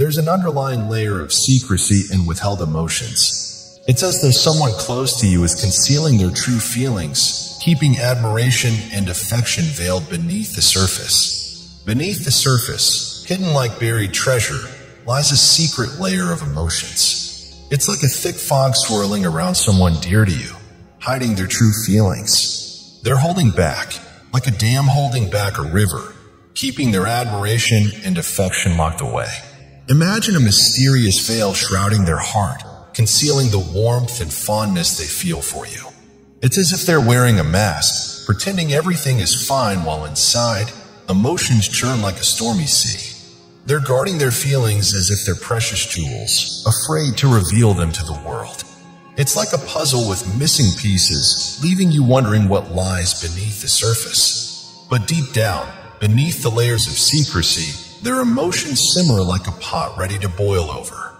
There's an underlying layer of secrecy and withheld emotions. It's as though someone close to you is concealing their true feelings, keeping admiration and affection veiled beneath the surface. Beneath the surface, hidden like buried treasure, lies a secret layer of emotions. It's like a thick fog swirling around someone dear to you, hiding their true feelings. They're holding back, like a dam holding back a river, keeping their admiration and affection locked away. Imagine a mysterious veil shrouding their heart, concealing the warmth and fondness they feel for you. It's as if they're wearing a mask, pretending everything is fine while inside, emotions churn like a stormy sea. They're guarding their feelings as if they're precious jewels, afraid to reveal them to the world. It's like a puzzle with missing pieces, leaving you wondering what lies beneath the surface. But deep down, beneath the layers of secrecy, their emotions simmer like a pot ready to boil over.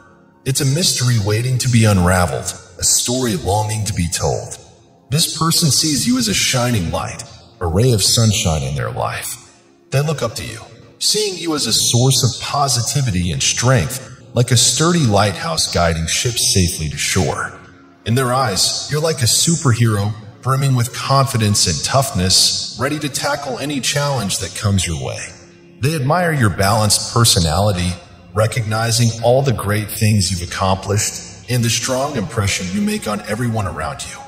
It's a mystery waiting to be unraveled, a story longing to be told. This person sees you as a shining light, a ray of sunshine in their life. They look up to you, seeing you as a source of positivity and strength, like a sturdy lighthouse guiding ships safely to shore. In their eyes, you're like a superhero, brimming with confidence and toughness, ready to tackle any challenge that comes your way. They admire your balanced personality, recognizing all the great things you've accomplished and the strong impression you make on everyone around you.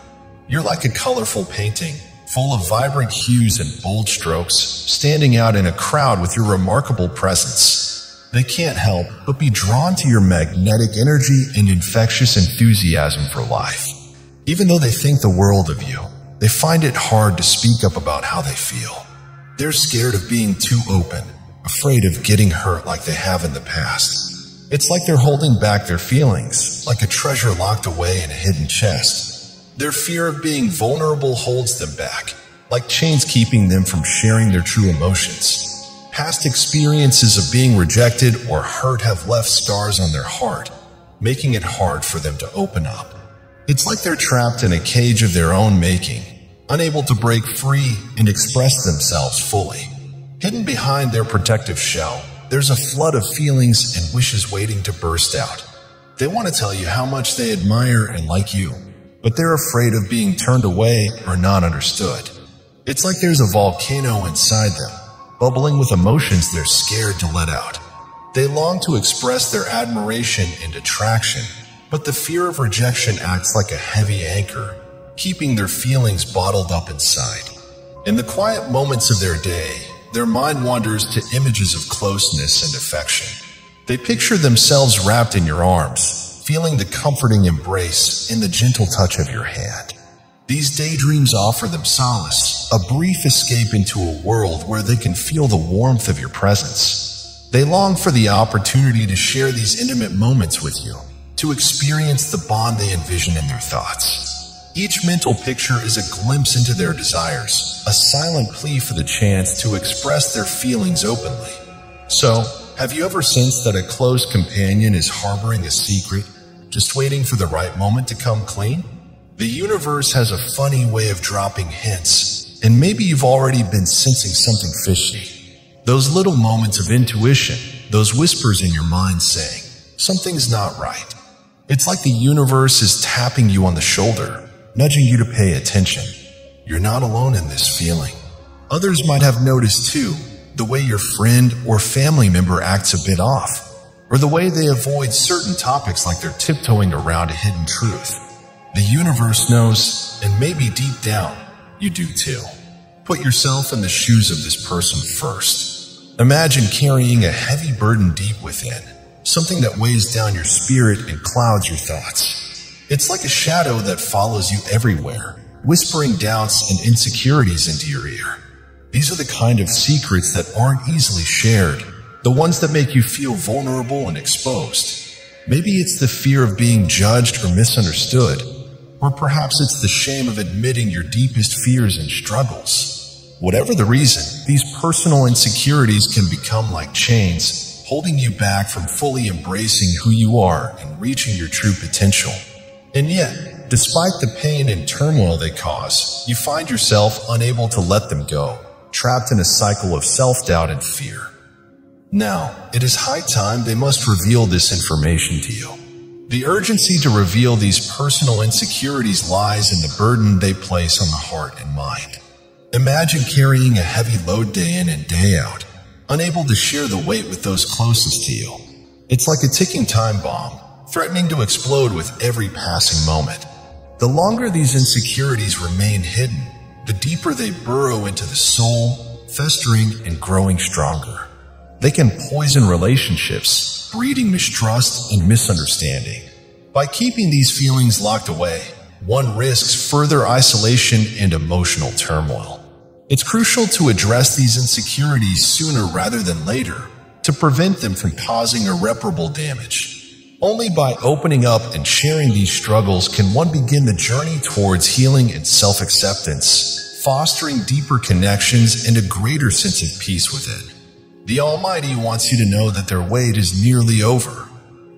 You're like a colorful painting, full of vibrant hues and bold strokes, standing out in a crowd with your remarkable presence. They can't help but be drawn to your magnetic energy and infectious enthusiasm for life. Even though they think the world of you, they find it hard to speak up about how they feel. They're scared of being too open, afraid of getting hurt like they have in the past. It's like they're holding back their feelings, like a treasure locked away in a hidden chest. Their fear of being vulnerable holds them back, like chains keeping them from sharing their true emotions. Past experiences of being rejected or hurt have left scars on their heart, making it hard for them to open up. It's like they're trapped in a cage of their own making, unable to break free and express themselves fully. Hidden behind their protective shell, there's a flood of feelings and wishes waiting to burst out. They want to tell you how much they admire and like you, but they're afraid of being turned away or not understood. It's like there's a volcano inside them, bubbling with emotions they're scared to let out. They long to express their admiration and attraction, but the fear of rejection acts like a heavy anchor, keeping their feelings bottled up inside. In the quiet moments of their day, their mind wanders to images of closeness and affection. They picture themselves wrapped in your arms, feeling the comforting embrace and the gentle touch of your hand. These daydreams offer them solace, a brief escape into a world where they can feel the warmth of your presence. They long for the opportunity to share these intimate moments with you, to experience the bond they envision in their thoughts. Each mental picture is a glimpse into their desires, a silent plea for the chance to express their feelings openly. So, have you ever sensed that a close companion is harboring a secret, just waiting for the right moment to come clean? The universe has a funny way of dropping hints, and maybe you've already been sensing something fishy. Those little moments of intuition, those whispers in your mind saying, "Something's not right." It's like the universe is tapping you on the shoulder, nudging you to pay attention. You're not alone in this feeling. Others might have noticed too, the way your friend or family member acts a bit off, or the way they avoid certain topics like they're tiptoeing around a hidden truth. The universe knows, and maybe deep down, you do too. Put yourself in the shoes of this person first. Imagine carrying a heavy burden deep within, something that weighs down your spirit and clouds your thoughts. It's like a shadow that follows you everywhere, whispering doubts and insecurities into your ear. These are the kind of secrets that aren't easily shared, the ones that make you feel vulnerable and exposed. Maybe it's the fear of being judged or misunderstood, or perhaps it's the shame of admitting your deepest fears and struggles. Whatever the reason, these personal insecurities can become like chains, holding you back from fully embracing who you are and reaching your true potential. And yet, despite the pain and turmoil they cause, you find yourself unable to let them go, trapped in a cycle of self-doubt and fear. Now, it is high time they must reveal this information to you. The urgency to reveal these personal insecurities lies in the burden they place on the heart and mind. Imagine carrying a heavy load day in and day out, unable to share the weight with those closest to you. It's like a ticking time bomb, threatening to explode with every passing moment. The longer these insecurities remain hidden, the deeper they burrow into the soul, festering and growing stronger. They can poison relationships, breeding mistrust and misunderstanding. By keeping these feelings locked away, one risks further isolation and emotional turmoil. It's crucial to address these insecurities sooner rather than later to prevent them from causing irreparable damage. Only by opening up and sharing these struggles can one begin the journey towards healing and self-acceptance, fostering deeper connections and a greater sense of peace within. The Almighty wants you to know that their wait is nearly over.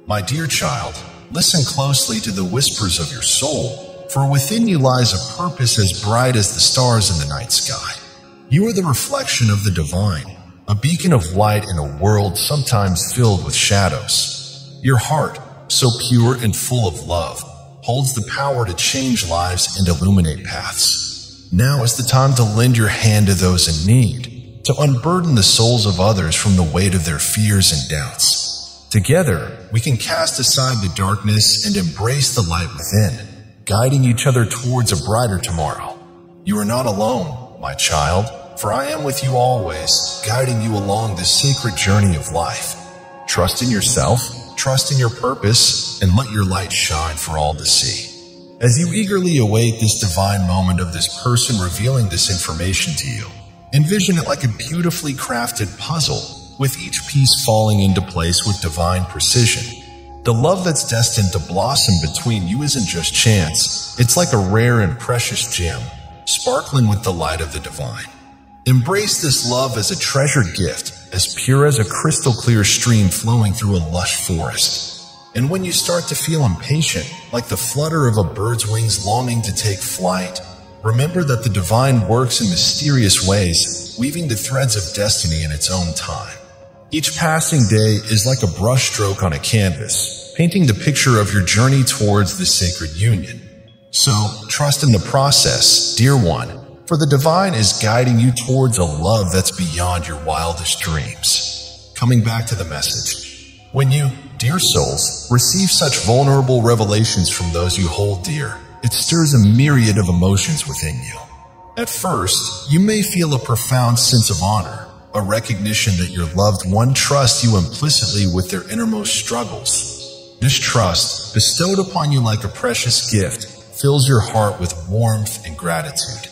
My dear child, listen closely to the whispers of your soul, for within you lies a purpose as bright as the stars in the night sky. You are the reflection of the divine, a beacon of light in a world sometimes filled with shadows. Your heart, so pure and full of love, holds the power to change lives and illuminate paths. Now is the time to lend your hand to those in need, to unburden the souls of others from the weight of their fears and doubts. Together, we can cast aside the darkness and embrace the light within, guiding each other towards a brighter tomorrow. You are not alone, my child, for I am with you always, guiding you along this sacred journey of life. Trust in yourself, trust in your purpose, and let your light shine for all to see. As you eagerly await this divine moment of this person revealing this information to you, envision it like a beautifully crafted puzzle, with each piece falling into place with divine precision. The love that's destined to blossom between you isn't just chance, it's like a rare and precious gem, sparkling with the light of the divine. Embrace this love as a treasured gift, as pure as a crystal clear stream flowing through a lush forest. And when you start to feel impatient, like the flutter of a bird's wings longing to take flight, remember that the divine works in mysterious ways, weaving the threads of destiny in its own time. Each passing day is like a brushstroke on a canvas, painting the picture of your journey towards the sacred union. So, trust in the process, dear one, for the divine is guiding you towards a love that's beyond your wildest dreams. Coming back to the message. When you, dear souls, receive such vulnerable revelations from those you hold dear, it stirs a myriad of emotions within you. At first, you may feel a profound sense of honor, a recognition that your loved one trusts you implicitly with their innermost struggles. This trust, bestowed upon you like a precious gift, fills your heart with warmth and gratitude.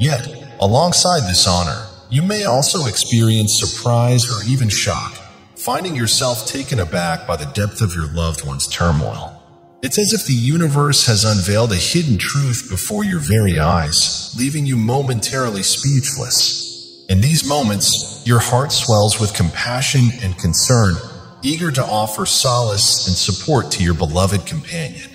Yet, alongside this honor, you may also experience surprise or even shock, finding yourself taken aback by the depth of your loved one's turmoil. It's as if the universe has unveiled a hidden truth before your very eyes, leaving you momentarily speechless. In these moments, your heart swells with compassion and concern, eager to offer solace and support to your beloved companion.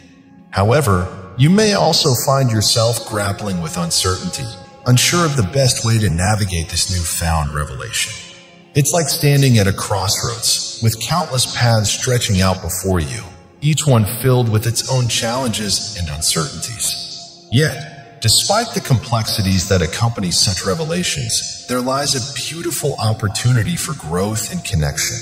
However, you may also find yourself grappling with uncertainty, unsure of the best way to navigate this newfound revelation. It's like standing at a crossroads, with countless paths stretching out before you, each one filled with its own challenges and uncertainties. Yet, despite the complexities that accompany such revelations, there lies a beautiful opportunity for growth and connection.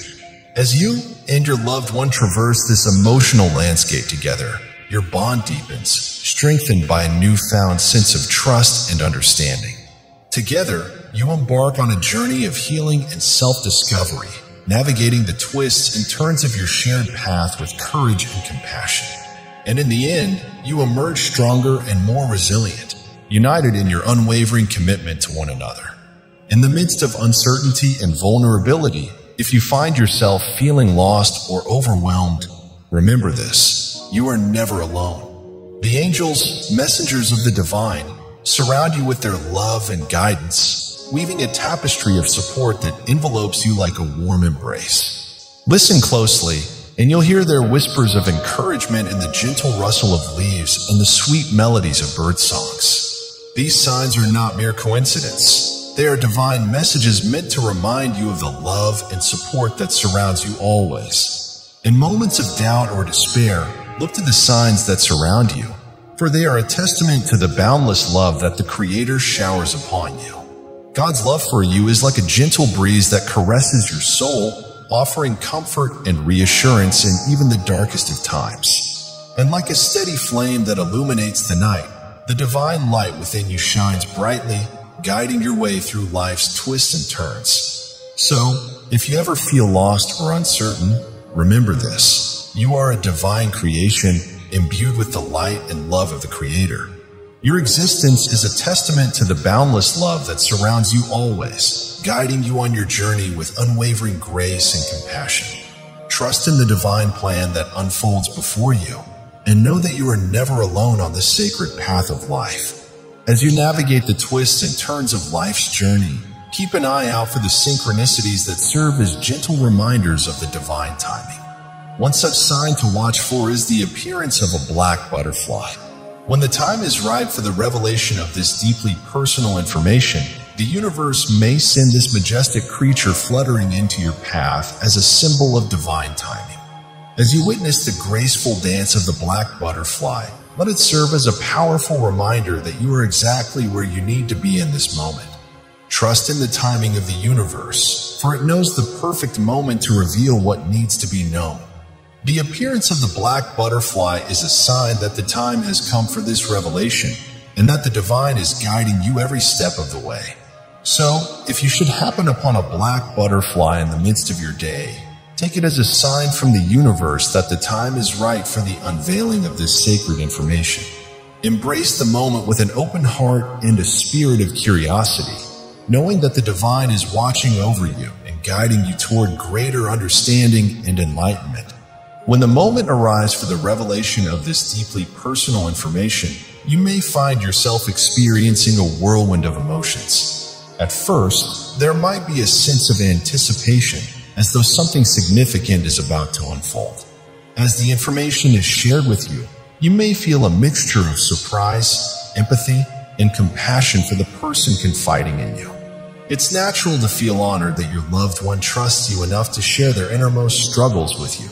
As you and your loved one traverse this emotional landscape together, your bond deepens, strengthened by a newfound sense of trust and understanding. Together, you embark on a journey of healing and self-discovery, navigating the twists and turns of your shared path with courage and compassion. And in the end, you emerge stronger and more resilient, united in your unwavering commitment to one another. In the midst of uncertainty and vulnerability, if you find yourself feeling lost or overwhelmed, remember this. You are never alone. The angels, messengers of the divine, surround you with their love and guidance, weaving a tapestry of support that envelopes you like a warm embrace. Listen closely, and you'll hear their whispers of encouragement in the gentle rustle of leaves and the sweet melodies of bird songs. These signs are not mere coincidence. They are divine messages meant to remind you of the love and support that surrounds you always. In moments of doubt or despair, look to the signs that surround you, for they are a testament to the boundless love that the Creator showers upon you. God's love for you is like a gentle breeze that caresses your soul, offering comfort and reassurance in even the darkest of times. And like a steady flame that illuminates the night, the divine light within you shines brightly, guiding your way through life's twists and turns. So, if you ever feel lost or uncertain, remember this. You are a divine creation imbued with the light and love of the Creator. Your existence is a testament to the boundless love that surrounds you always, guiding you on your journey with unwavering grace and compassion. Trust in the divine plan that unfolds before you, and know that you are never alone on the sacred path of life. As you navigate the twists and turns of life's journey, keep an eye out for the synchronicities that serve as gentle reminders of the divine timing. One such sign to watch for is the appearance of a black butterfly. When the time is ripe for the revelation of this deeply personal information, the universe may send this majestic creature fluttering into your path as a symbol of divine timing. As you witness the graceful dance of the black butterfly, let it serve as a powerful reminder that you are exactly where you need to be in this moment. Trust in the timing of the universe, for it knows the perfect moment to reveal what needs to be known. The appearance of the black butterfly is a sign that the time has come for this revelation, and that the divine is guiding you every step of the way. So, if you should happen upon a black butterfly in the midst of your day, take it as a sign from the universe that the time is right for the unveiling of this sacred information. Embrace the moment with an open heart and a spirit of curiosity, knowing that the divine is watching over you and guiding you toward greater understanding and enlightenment. When the moment arrives for the revelation of this deeply personal information, you may find yourself experiencing a whirlwind of emotions. At first, there might be a sense of anticipation, as though something significant is about to unfold. As the information is shared with you, you may feel a mixture of surprise, empathy, and compassion for the person confiding in you. It's natural to feel honored that your loved one trusts you enough to share their innermost struggles with you.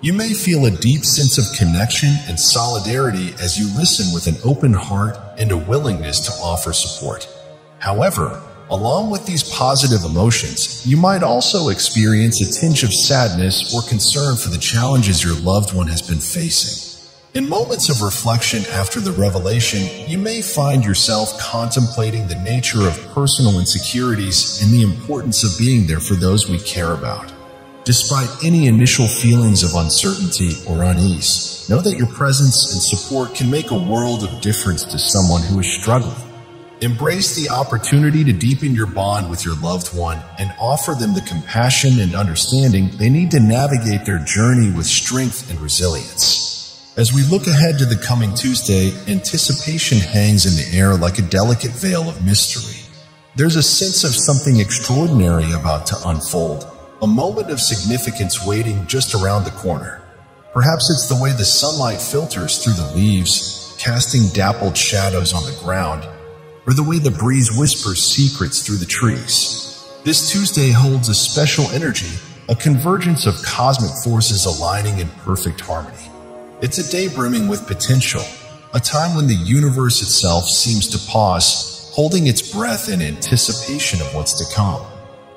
You may feel a deep sense of connection and solidarity as you listen with an open heart and a willingness to offer support. However, along with these positive emotions, you might also experience a tinge of sadness or concern for the challenges your loved one has been facing. In moments of reflection after the revelation, you may find yourself contemplating the nature of personal insecurities and the importance of being there for those we care about. Despite any initial feelings of uncertainty or unease, know that your presence and support can make a world of difference to someone who is struggling. Embrace the opportunity to deepen your bond with your loved one and offer them the compassion and understanding they need to navigate their journey with strength and resilience. As we look ahead to the coming Tuesday, anticipation hangs in the air like a delicate veil of mystery. There's a sense of something extraordinary about to unfold, a moment of significance waiting just around the corner. Perhaps it's the way the sunlight filters through the leaves, casting dappled shadows on the ground, or the way the breeze whispers secrets through the trees. This Tuesday holds a special energy, a convergence of cosmic forces aligning in perfect harmony. It's a day brimming with potential, a time when the universe itself seems to pause, holding its breath in anticipation of what's to come.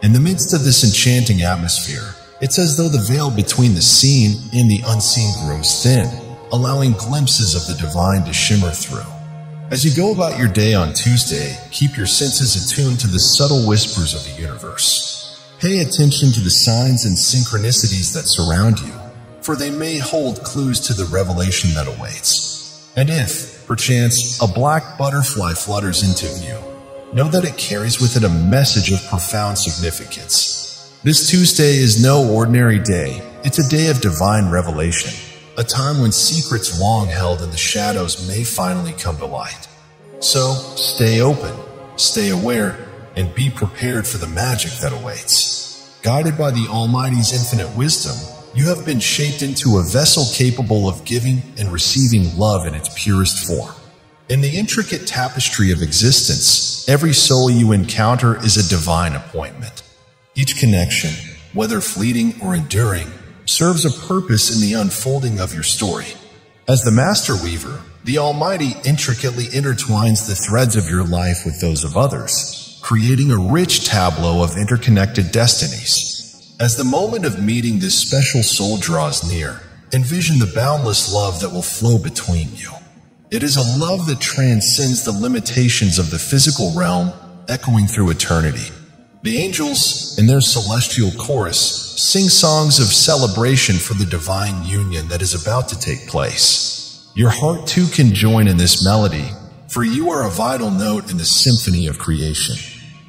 In the midst of this enchanting atmosphere, it's as though the veil between the seen and the unseen grows thin, allowing glimpses of the divine to shimmer through. As you go about your day on Tuesday, keep your senses attuned to the subtle whispers of the universe. Pay attention to the signs and synchronicities that surround you, for they may hold clues to the revelation that awaits. And if, perchance, a black butterfly flutters into view, know that it carries with it a message of profound significance. This Tuesday is no ordinary day. It's a day of divine revelation, a time when secrets long held in the shadows may finally come to light. So, stay open, stay aware, and be prepared for the magic that awaits. Guided by the Almighty's infinite wisdom, you have been shaped into a vessel capable of giving and receiving love in its purest form. In the intricate tapestry of existence, Every soul you encounter is a divine appointment. Each connection, whether fleeting or enduring, serves a purpose in the unfolding of your story. As the Master Weaver, the Almighty intricately intertwines the threads of your life with those of others, creating a rich tableau of interconnected destinies. As the moment of meeting this special soul draws near, envision the boundless love that will flow between you. It is a love that transcends the limitations of the physical realm, echoing through eternity. The angels, in their celestial chorus, sing songs of celebration for the divine union that is about to take place. Your heart too can join in this melody, for you are a vital note in the symphony of creation.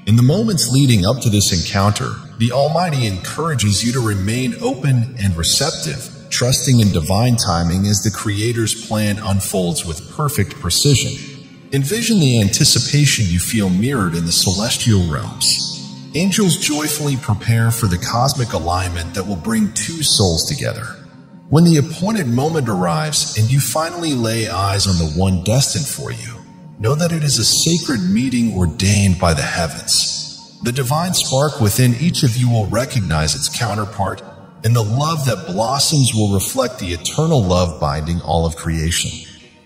In the moments leading up to this encounter, the Almighty encourages you to remain open and receptive, trusting in divine timing as the Creator's plan unfolds with perfect precision. Envision the anticipation you feel mirrored in the celestial realms. Angels joyfully prepare for the cosmic alignment that will bring two souls together. When the appointed moment arrives and you finally lay eyes on the one destined for you, know that it is a sacred meeting ordained by the heavens. The divine spark within each of you will recognize its counterpart, and the love that blossoms will reflect the eternal love binding all of creation.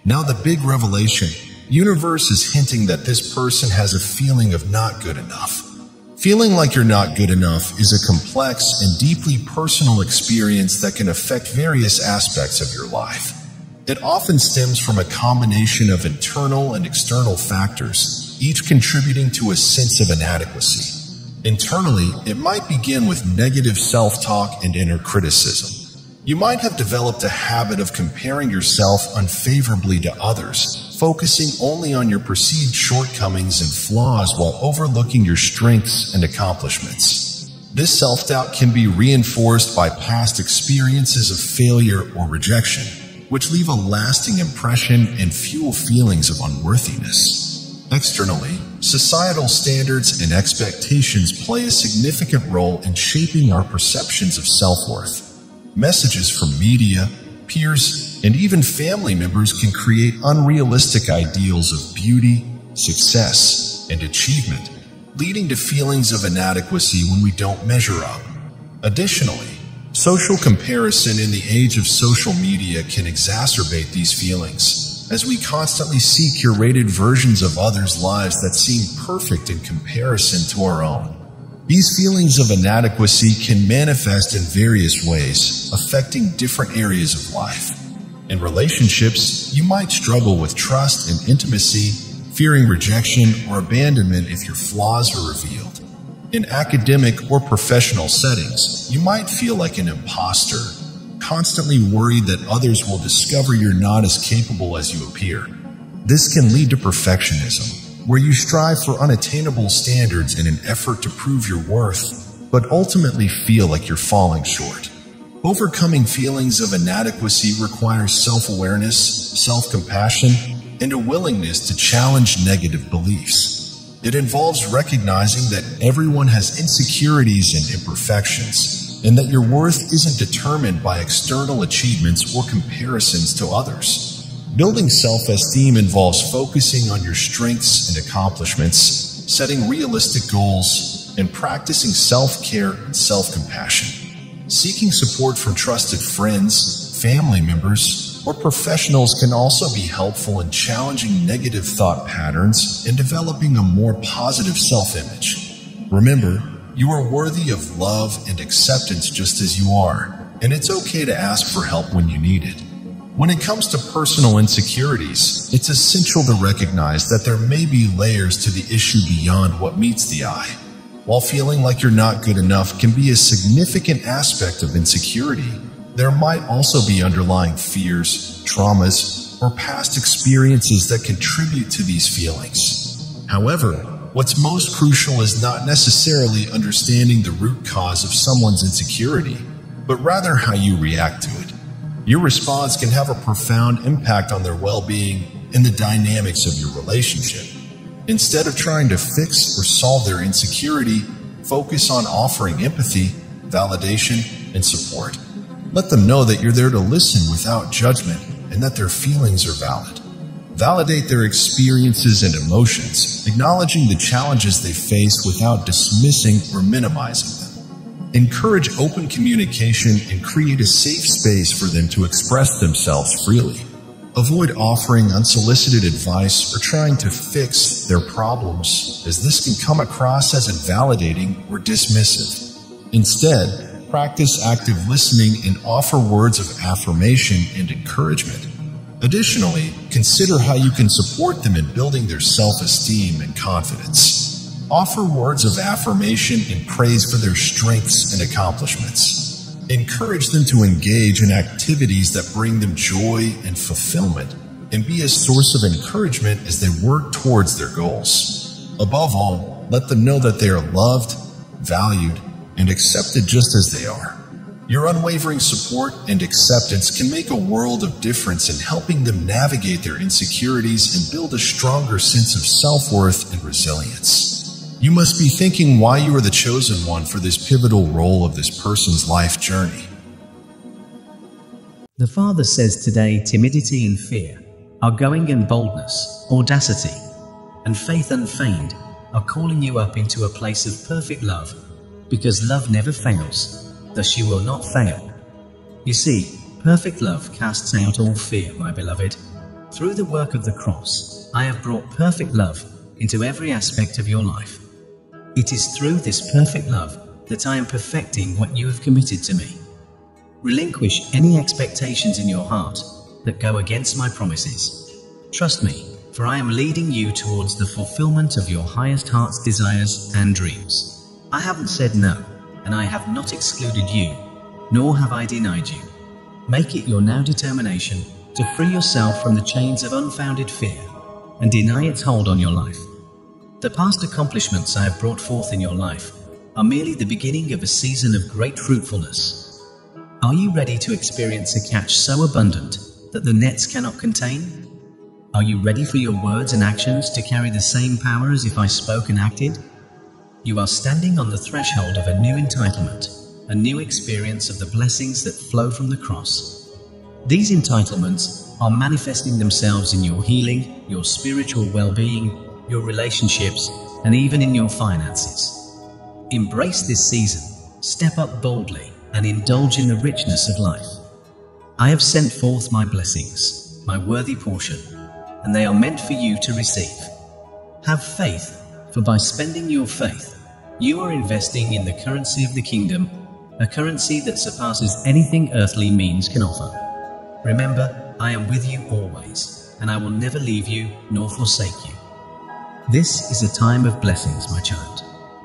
Now the big revelation. Universe is hinting that this person has a feeling of not good enough. Feeling like you're not good enough is a complex and deeply personal experience that can affect various aspects of your life. It often stems from a combination of internal and external factors, each contributing to a sense of inadequacy. Internally, it might begin with negative self-talk and inner criticism. You might have developed a habit of comparing yourself unfavorably to others, focusing only on your perceived shortcomings and flaws while overlooking your strengths and accomplishments. This self-doubt can be reinforced by past experiences of failure or rejection, which leave a lasting impression and fuel feelings of unworthiness. Externally, societal standards and expectations play a significant role in shaping our perceptions of self-worth. Messages from media, peers, and even family members can create unrealistic ideals of beauty, success, and achievement, leading to feelings of inadequacy when we don't measure up. Additionally, social comparison in the age of social media can exacerbate these feelings, as we constantly see curated versions of others' lives that seem perfect in comparison to our own. These feelings of inadequacy can manifest in various ways, affecting different areas of life. In relationships, you might struggle with trust and intimacy, fearing rejection or abandonment if your flaws are revealed. In academic or professional settings, you might feel like an imposter, constantly worried that others will discover you're not as capable as you appear. This can lead to perfectionism, where you strive for unattainable standards in an effort to prove your worth, but ultimately feel like you're falling short. Overcoming feelings of inadequacy requires self-awareness, self-compassion, and a willingness to challenge negative beliefs. It involves recognizing that everyone has insecurities and imperfections, and that your worth isn't determined by external achievements or comparisons to others. Building self-esteem involves focusing on your strengths and accomplishments, setting realistic goals, and practicing self-care and self-compassion. Seeking support from trusted friends, family members, or professionals can also be helpful in challenging negative thought patterns and developing a more positive self-image. Remember, you are worthy of love and acceptance just as you are, and it's okay to ask for help when you need it. When it comes to personal insecurities, it's essential to recognize that there may be layers to the issue beyond what meets the eye. While feeling like you're not good enough can be a significant aspect of insecurity, there might also be underlying fears, traumas, or past experiences that contribute to these feelings. However, what's most crucial is not necessarily understanding the root cause of someone's insecurity, but rather how you react to it. Your response can have a profound impact on their well-being and the dynamics of your relationship. Instead of trying to fix or solve their insecurity, focus on offering empathy, validation, and support. Let them know that you're there to listen without judgment and that their feelings are valid. Validate their experiences and emotions, acknowledging the challenges they face without dismissing or minimizing them. Encourage open communication and create a safe space for them to express themselves freely. Avoid offering unsolicited advice or trying to fix their problems, as this can come across as invalidating or dismissive. Instead, practice active listening and offer words of affirmation and encouragement. Additionally, consider how you can support them in building their self-esteem and confidence. Offer words of affirmation and praise for their strengths and accomplishments. Encourage them to engage in activities that bring them joy and fulfillment, and be a source of encouragement as they work towards their goals. Above all, let them know that they are loved, valued, and accepted just as they are. Your unwavering support and acceptance can make a world of difference in helping them navigate their insecurities and build a stronger sense of self-worth and resilience. You must be thinking why you are the chosen one for this pivotal role of this person's life journey. The Father says today, timidity and fear, outgoing and boldness, audacity, and faith unfeigned are calling you up into a place of perfect love, because love never fails. That she will not fail. You see, perfect love casts out all fear, my beloved. Through the work of the cross, I have brought perfect love into every aspect of your life. It is through this perfect love that I am perfecting what you have committed to me. Relinquish any expectations in your heart that go against my promises. Trust me, for I am leading you towards the fulfillment of your highest heart's desires and dreams. I haven't said no. And I have not excluded you, nor have I denied you. Make it your now determination to free yourself from the chains of unfounded fear and deny its hold on your life. The past accomplishments I have brought forth in your life are merely the beginning of a season of great fruitfulness. Are you ready to experience a catch so abundant that the nets cannot contain? Are you ready for your words and actions to carry the same power as if I spoke and acted? You are standing on the threshold of a new entitlement, a new experience of the blessings that flow from the cross. These entitlements are manifesting themselves in your healing, your spiritual well-being, your relationships, and even in your finances. Embrace this season, step up boldly, and indulge in the richness of life. I have sent forth my blessings, my worthy portion, and they are meant for you to receive. Have faith, for by spending your faith, you are investing in the currency of the kingdom, a currency that surpasses anything earthly means can offer. Remember, I am with you always, and I will never leave you nor forsake you. This is a time of blessings, my child.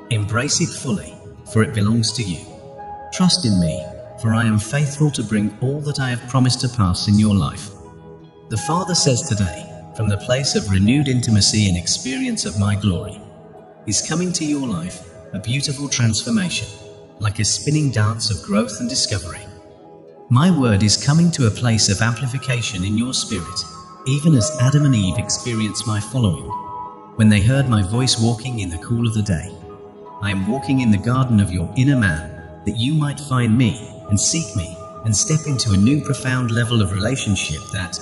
Embrace it fully, for it belongs to you. Trust in me, for I am faithful to bring all that I have promised to pass in your life. The Father says today, from the place of renewed intimacy and experience of my glory, is coming to your life a beautiful transformation, like a spinning dance of growth and discovery. My word is coming to a place of amplification in your spirit, even as Adam and Eve experienced my following, when they heard my voice walking in the cool of the day. I am walking in the garden of your inner man, that you might find me and seek me and step into a new profound level of relationship that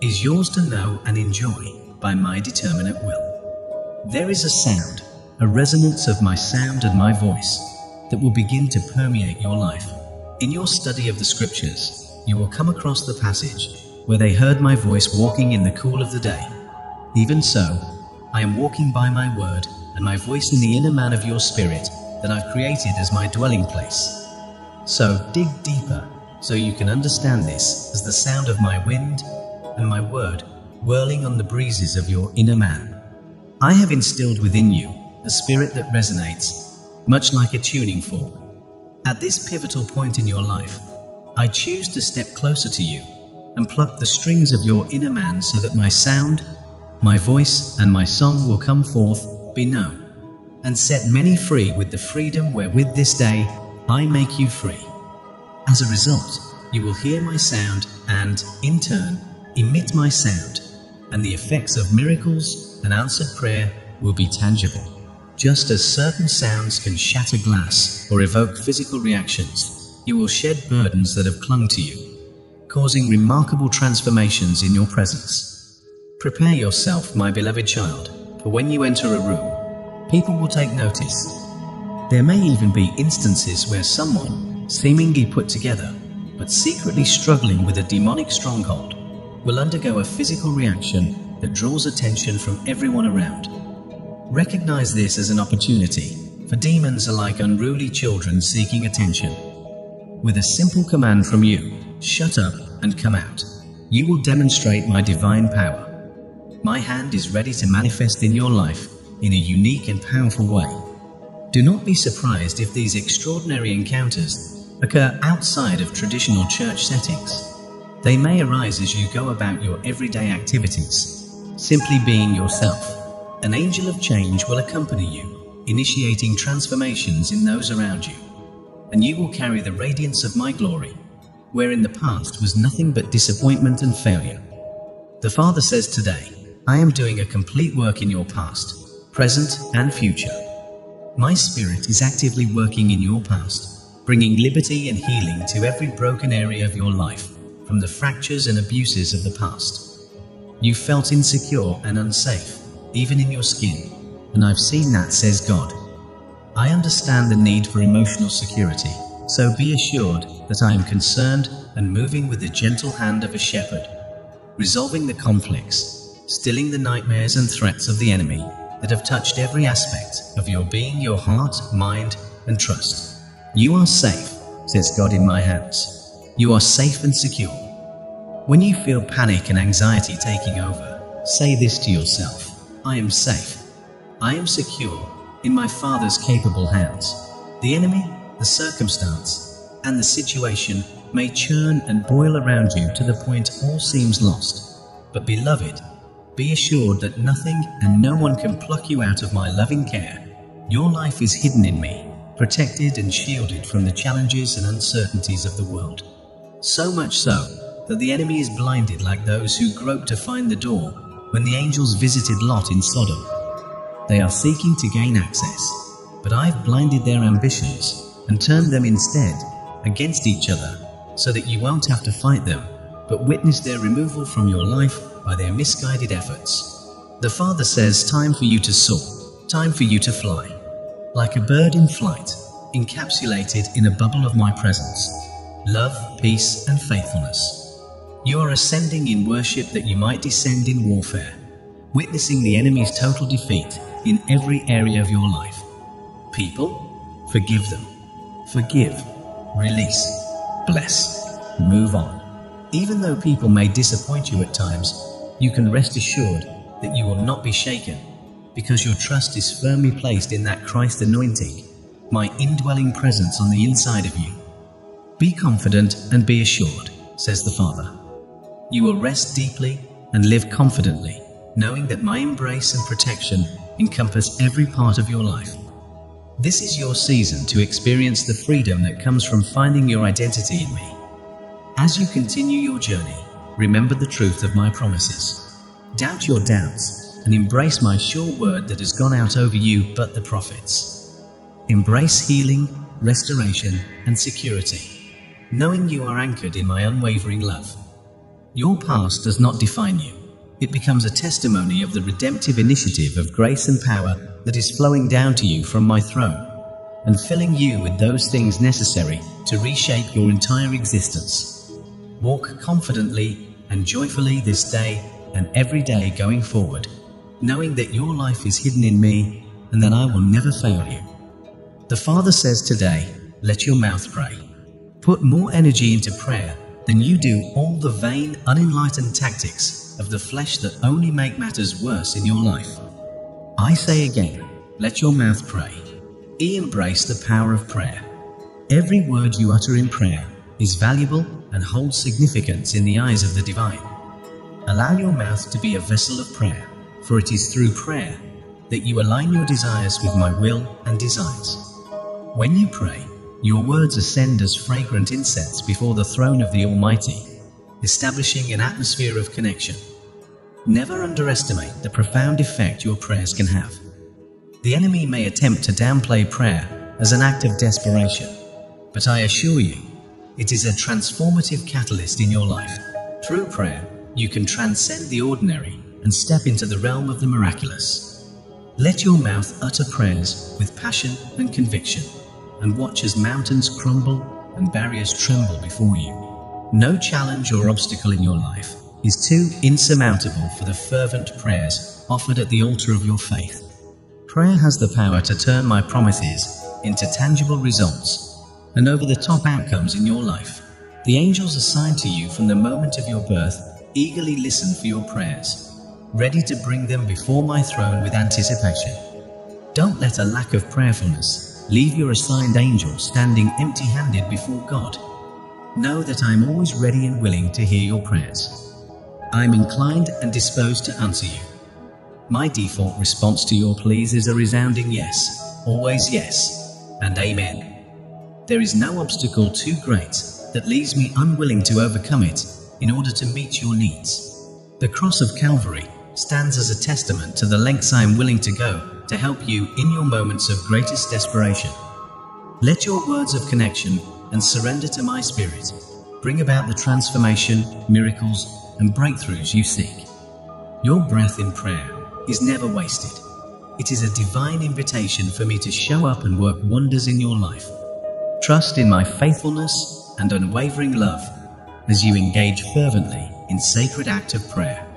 is yours to know and enjoy by my determinate will. There is a sound, a resonance of my sound and my voice that will begin to permeate your life. In your study of the scriptures, you will come across the passage where they heard my voice walking in the cool of the day. Even so, I am walking by my word and my voice in the inner man of your spirit that I've created as my dwelling place. So dig deeper so you can understand this as the sound of my wind and my word whirling on the breezes of your inner man. I have instilled within you a spirit that resonates, much like a tuning fork. At this pivotal point in your life, I choose to step closer to you and pluck the strings of your inner man so that my sound, my voice, and my song will come forth, be known, and set many free with the freedom wherewith this day I make you free. As a result, you will hear my sound and, in turn, emit my sound, and the effects of miracles and answered prayer will be tangible. Just as certain sounds can shatter glass or evoke physical reactions, you will shed burdens that have clung to you, causing remarkable transformations in your presence. Prepare yourself, my beloved child, for when you enter a room, people will take notice. There may even be instances where someone, seemingly put together, but secretly struggling with a demonic stronghold, will undergo a physical reaction that draws attention from everyone around. Recognize this as an opportunity, for demons are like unruly children seeking attention. With a simple command from you, shut up and come out, you will demonstrate my divine power. My hand is ready to manifest in your life in a unique and powerful way. Do not be surprised if these extraordinary encounters occur outside of traditional church settings. They may arise as you go about your everyday activities, simply being yourself. An angel of change will accompany you, initiating transformations in those around you, and you will carry the radiance of my glory, where in the past was nothing but disappointment and failure. The Father says today, I am doing a complete work in your past, present, and future. My Spirit is actively working in your past, bringing liberty and healing to every broken area of your life, from the fractures and abuses of the past. You felt insecure and unsafe, even in your skin, and I've seen that, says God. I understand the need for emotional security, so be assured that I am concerned and moving with the gentle hand of a shepherd, resolving the conflicts, stilling the nightmares and threats of the enemy that have touched every aspect of your being, your heart, mind, and trust. You are safe, says God, in my hands. You are safe and secure. When you feel panic and anxiety taking over, say this to yourself: I am safe. I am secure in my Father's capable hands. The enemy, the circumstance, and the situation may churn and boil around you to the point all seems lost. But beloved, be assured that nothing and no one can pluck you out of my loving care. Your life is hidden in me, protected and shielded from the challenges and uncertainties of the world. So much so that the enemy is blinded, like those who grope to find the door when the angels visited Lot in Sodom. They are seeking to gain access, but I've blinded their ambitions and turned them instead against each other, so that you won't have to fight them, but witness their removal from your life by their misguided efforts. The Father says, time for you to soar, time for you to fly, like a bird in flight, encapsulated in a bubble of my presence. Love, peace, and faithfulness. You are ascending in worship that you might descend in warfare, witnessing the enemy's total defeat in every area of your life. People, forgive them. Forgive, release, bless, move on. Even though people may disappoint you at times, you can rest assured that you will not be shaken, because your trust is firmly placed in that Christ anointing, my indwelling presence on the inside of you. Be confident and be assured, says the Father. You will rest deeply and live confidently, knowing that my embrace and protection encompass every part of your life. This is your season to experience the freedom that comes from finding your identity in me. As you continue your journey, remember the truth of my promises. Doubt your doubts and embrace my sure word that has gone out over you but the prophets. Embrace healing, restoration, and security, knowing you are anchored in my unwavering love. Your past does not define you. It becomes a testimony of the redemptive initiative of grace and power that is flowing down to you from my throne, and filling you with those things necessary to reshape your entire existence. Walk confidently and joyfully this day and every day going forward, knowing that your life is hidden in me and that I will never fail you. The Father says today, let your mouth pray. Put more energy into prayer than you do all the vain, unenlightened tactics of the flesh that only make matters worse in your life. I say again, let your mouth pray. Embrace the power of prayer. Every word you utter in prayer is valuable and holds significance in the eyes of the divine. Allow your mouth to be a vessel of prayer, for it is through prayer that you align your desires with my will and designs. When you pray, your words ascend as fragrant incense before the throne of the Almighty, establishing an atmosphere of connection. Never underestimate the profound effect your prayers can have. The enemy may attempt to downplay prayer as an act of desperation, but I assure you, it is a transformative catalyst in your life. Through prayer, you can transcend the ordinary and step into the realm of the miraculous. Let your mouth utter prayers with passion and conviction, and watch as mountains crumble and barriers tremble before you. No challenge or obstacle in your life is too insurmountable for the fervent prayers offered at the altar of your faith. Prayer has the power to turn my promises into tangible results and over-the-top outcomes in your life. The angels assigned to you from the moment of your birth eagerly listen for your prayers, ready to bring them before my throne with anticipation. Don't let a lack of prayerfulness leave your assigned angel standing empty-handed before God. Know that I am always ready and willing to hear your prayers. I am inclined and disposed to answer you. My default response to your pleas is a resounding yes, always yes, and amen. There is no obstacle too great that leaves me unwilling to overcome it in order to meet your needs. The cross of Calvary stands as a testament to the lengths I am willing to go to help you in your moments of greatest desperation. Let your words of connection and surrender to my spirit bring about the transformation, miracles, and breakthroughs you seek. Your breath in prayer is never wasted. It is a divine invitation for me to show up and work wonders in your life. Trust in my faithfulness and unwavering love as you engage fervently in sacred act of prayer.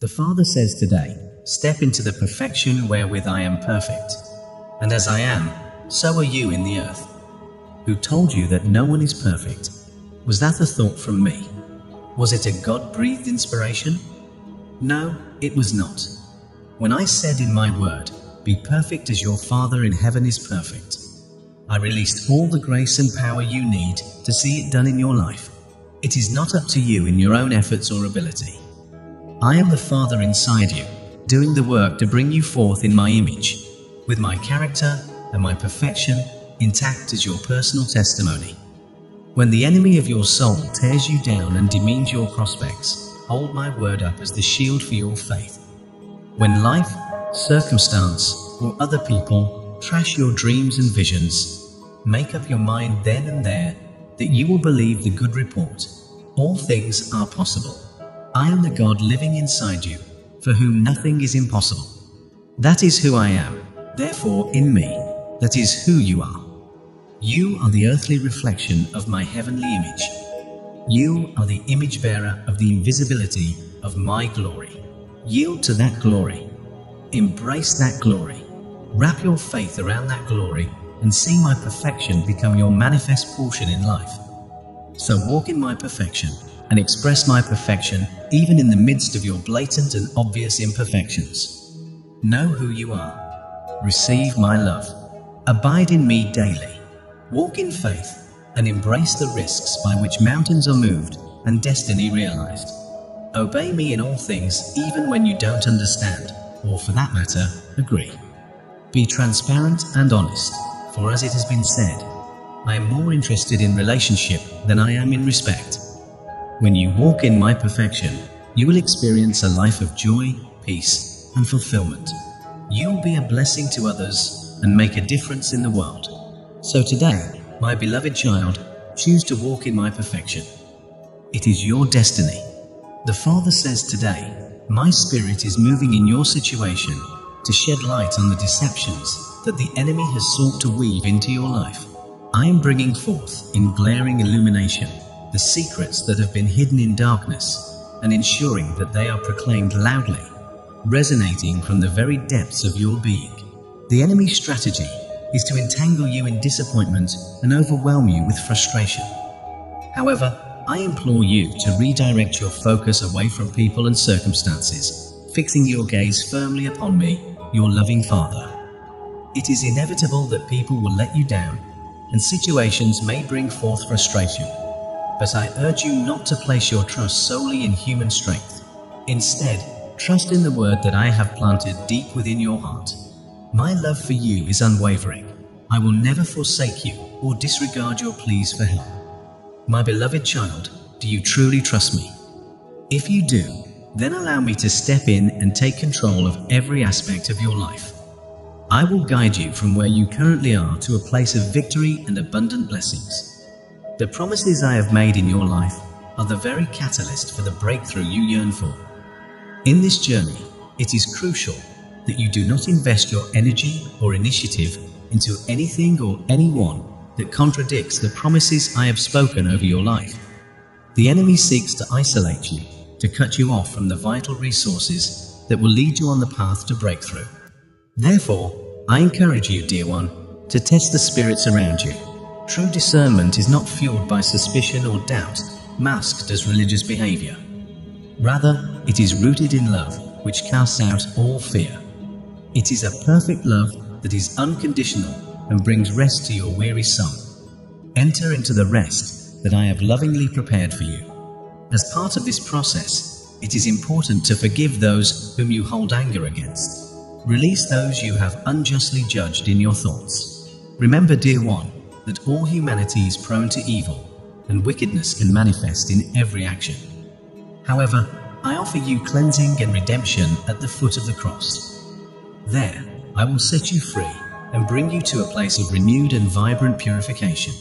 The Father says today, step into the perfection wherewith I am perfect, and as I am, so are you in the earth. Who told you that no one is perfect? Was that a thought from me? Was it a God-breathed inspiration? No, it was not. When I said in my word, be perfect as your Father in heaven is perfect, I released all the grace and power you need to see it done in your life. It is not up to you in your own efforts or ability. I am the Father inside you, doing the work to bring you forth in my image, with my character and my perfection intact as your personal testimony. When the enemy of your soul tears you down and demeans your prospects, hold my word up as the shield for your faith. When life, circumstance, or other people trash your dreams and visions, make up your mind then and there that you will believe the good report. All things are possible. I am the God living inside you, for whom nothing is impossible. That is who I am, therefore in me, that is who you are. You are the earthly reflection of my heavenly image. You are the image bearer of the invisibility of my glory. Yield to that glory. Embrace that glory. Wrap your faith around that glory and see my perfection become your manifest portion in life. So walk in my perfection and express my perfection even in the midst of your blatant and obvious imperfections. Know who you are. Receive my love. Abide in me daily. Walk in faith and embrace the risks by which mountains are moved and destiny realized. Obey me in all things, even when you don't understand, or for that matter, agree. Be transparent and honest, for as it has been said, I am more interested in relationship than I am in respect. When you walk in my perfection, you will experience a life of joy, peace, and fulfillment. You will be a blessing to others and make a difference in the world. So today, my beloved child, choose to walk in my perfection. It is your destiny. The Father says today, my spirit is moving in your situation to shed light on the deceptions that the enemy has sought to weave into your life. I am bringing forth in glaring illumination the secrets that have been hidden in darkness and ensuring that they are proclaimed loudly, resonating from the very depths of your being. The enemy's strategy is to entangle you in disappointment and overwhelm you with frustration. However, I implore you to redirect your focus away from people and circumstances, fixing your gaze firmly upon me, your loving Father. It is inevitable that people will let you down and situations may bring forth frustration. But I urge you not to place your trust solely in human strength. Instead, trust in the word that I have planted deep within your heart. My love for you is unwavering. I will never forsake you or disregard your pleas for help. My beloved child, do you truly trust me? If you do, then allow me to step in and take control of every aspect of your life. I will guide you from where you currently are to a place of victory and abundant blessings. The promises I have made in your life are the very catalyst for the breakthrough you yearn for. In this journey, it is crucial that you do not invest your energy or initiative into anything or anyone that contradicts the promises I have spoken over your life. The enemy seeks to isolate you, to cut you off from the vital resources that will lead you on the path to breakthrough. Therefore, I encourage you, dear one, to test the spirits around you. True discernment is not fueled by suspicion or doubt, masked as religious behavior. Rather, it is rooted in love, which casts out all fear. It is a perfect love that is unconditional and brings rest to your weary soul. Enter into the rest that I have lovingly prepared for you. As part of this process, it is important to forgive those whom you hold anger against. Release those you have unjustly judged in your thoughts. Remember, dear one, that all humanity is prone to evil, and wickedness can manifest in every action. However, I offer you cleansing and redemption at the foot of the cross. There, I will set you free and bring you to a place of renewed and vibrant purification.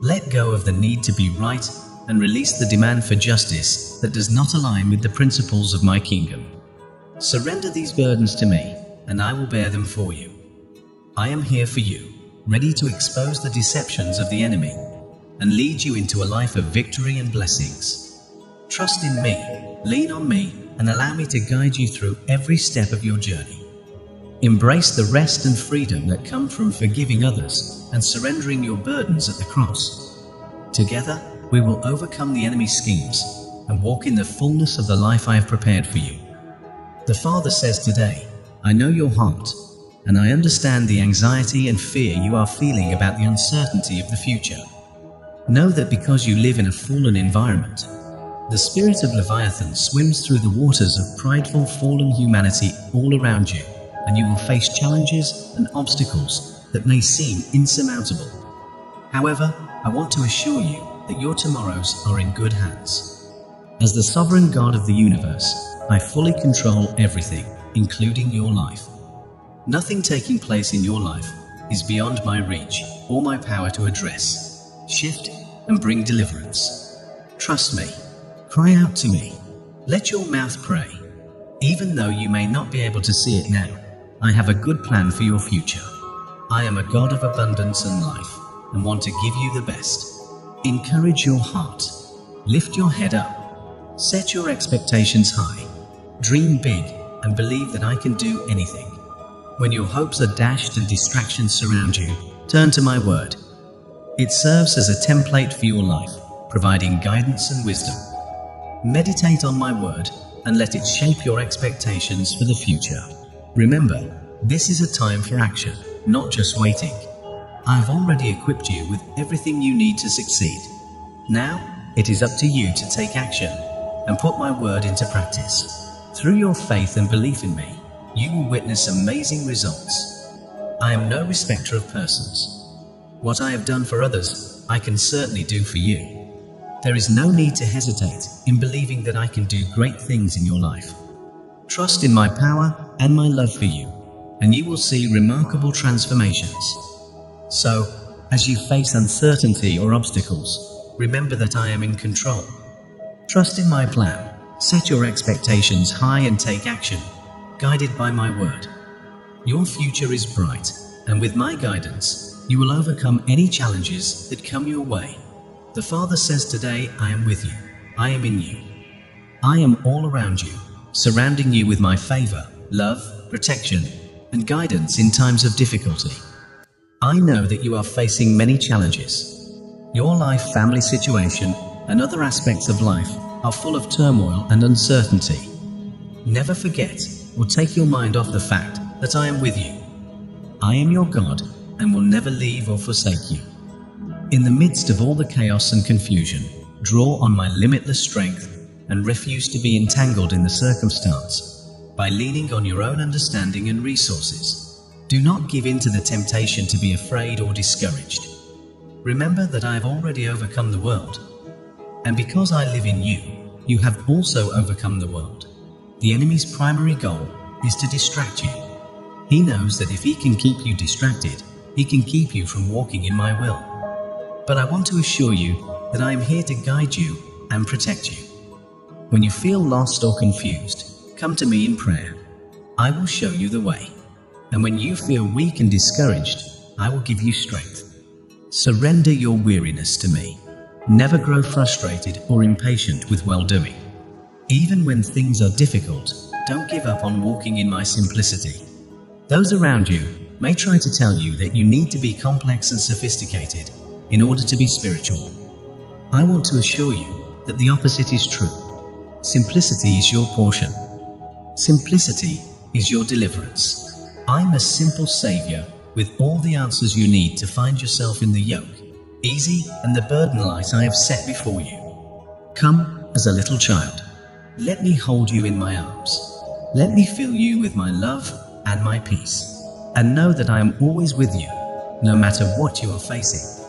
Let go of the need to be right and release the demand for justice that does not align with the principles of my kingdom. Surrender these burdens to me, and I will bear them for you. I am here for you, ready to expose the deceptions of the enemy and lead you into a life of victory and blessings. Trust in me, lean on me, and allow me to guide you through every step of your journey. Embrace the rest and freedom that come from forgiving others and surrendering your burdens at the cross. Together, we will overcome the enemy's schemes and walk in the fullness of the life I have prepared for you. The Father says today, I know your heart, and I understand the anxiety and fear you are feeling about the uncertainty of the future. Know that because you live in a fallen environment, the spirit of Leviathan swims through the waters of prideful fallen humanity all around you, and you will face challenges and obstacles that may seem insurmountable. However, I want to assure you that your tomorrows are in good hands. As the sovereign God of the universe, I fully control everything, including your life. Nothing taking place in your life is beyond my reach or my power to address, shift, and bring deliverance. Trust me. Cry out to me. Let your mouth pray. Even though you may not be able to see it now, I have a good plan for your future. I am a God of abundance and life and want to give you the best. Encourage your heart. Lift your head up. Set your expectations high. Dream big and believe that I can do anything. When your hopes are dashed and distractions surround you, turn to my word. It serves as a template for your life, providing guidance and wisdom. Meditate on my word and let it shape your expectations for the future. Remember, this is a time for action, not just waiting. I've already equipped you with everything you need to succeed. Now, it is up to you to take action and put my word into practice. Through your faith and belief in me, you will witness amazing results. I am no respecter of persons. What I have done for others, I can certainly do for you. There is no need to hesitate in believing that I can do great things in your life. Trust in my power and my love for you, and you will see remarkable transformations. So, as you face uncertainty or obstacles, remember that I am in control. Trust in my plan. Set your expectations high and take action, guided by my word. Your future is bright, and with my guidance, you will overcome any challenges that come your way. The Father says today, I am with you. I am in you. I am all around you, surrounding you with my favor, love, protection, and guidance in times of difficulty. I know that you are facing many challenges. Your life, family situation, and other aspects of life are full of turmoil and uncertainty. Never forget or take your mind off the fact that I am with you. I am your God and will never leave or forsake you. In the midst of all the chaos and confusion, draw on my limitless strength and refuse to be entangled in the circumstance by leaning on your own understanding and resources. Do not give in to the temptation to be afraid or discouraged. Remember that I have already overcome the world, and because I live in you, you have also overcome the world. The enemy's primary goal is to distract you. He knows that if he can keep you distracted, he can keep you from walking in my will. But I want to assure you that I am here to guide you and protect you. When you feel lost or confused, come to me in prayer. I will show you the way. And when you feel weak and discouraged, I will give you strength. Surrender your weariness to me. Never grow frustrated or impatient with well-doing. Even when things are difficult, don't give up on walking in my simplicity. Those around you may try to tell you that you need to be complex and sophisticated in order to be spiritual. I want to assure you that the opposite is true. Simplicity is your portion. Simplicity is your deliverance. I'm a simple Savior with all the answers you need to find yourself in the yoke, easy and the burden light I have set before you. Come as a little child. Let me hold you in my arms. Let me fill you with my love and my peace. And know that I am always with you, no matter what you are facing.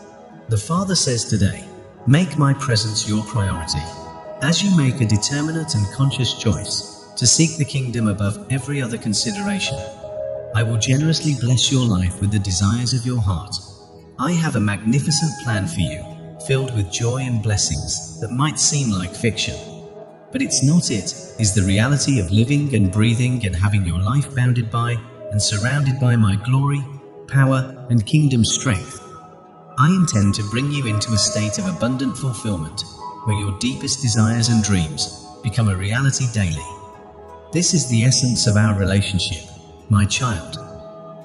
The Father says today, make my presence your priority. As you make a determinate and conscious choice to seek the kingdom above every other consideration, I will generously bless your life with the desires of your heart. I have a magnificent plan for you, filled with joy and blessings that might seem like fiction. But it's not. It is the reality of living and breathing and having your life bounded by and surrounded by my glory, power, and kingdom strength. I intend to bring you into a state of abundant fulfillment where your deepest desires and dreams become a reality daily. This is the essence of our relationship. My child,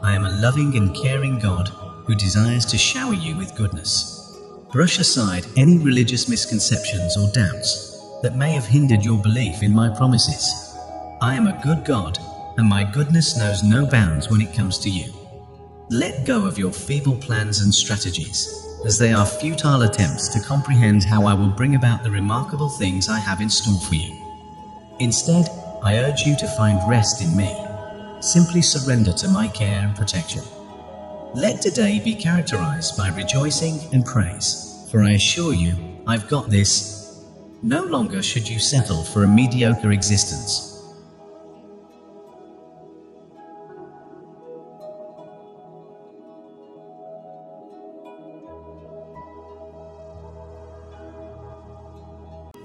I am a loving and caring God who desires to shower you with goodness. Brush aside any religious misconceptions or doubts that may have hindered your belief in my promises. I am a good God, and my goodness knows no bounds when it comes to you. Let go of your feeble plans and strategies, as they are futile attempts to comprehend how I will bring about the remarkable things I have in store for you. Instead, I urge you to find rest in me. Simply surrender to my care and protection. Let today be characterized by rejoicing and praise, for I assure you, I've got this. No longer should you settle for a mediocre existence.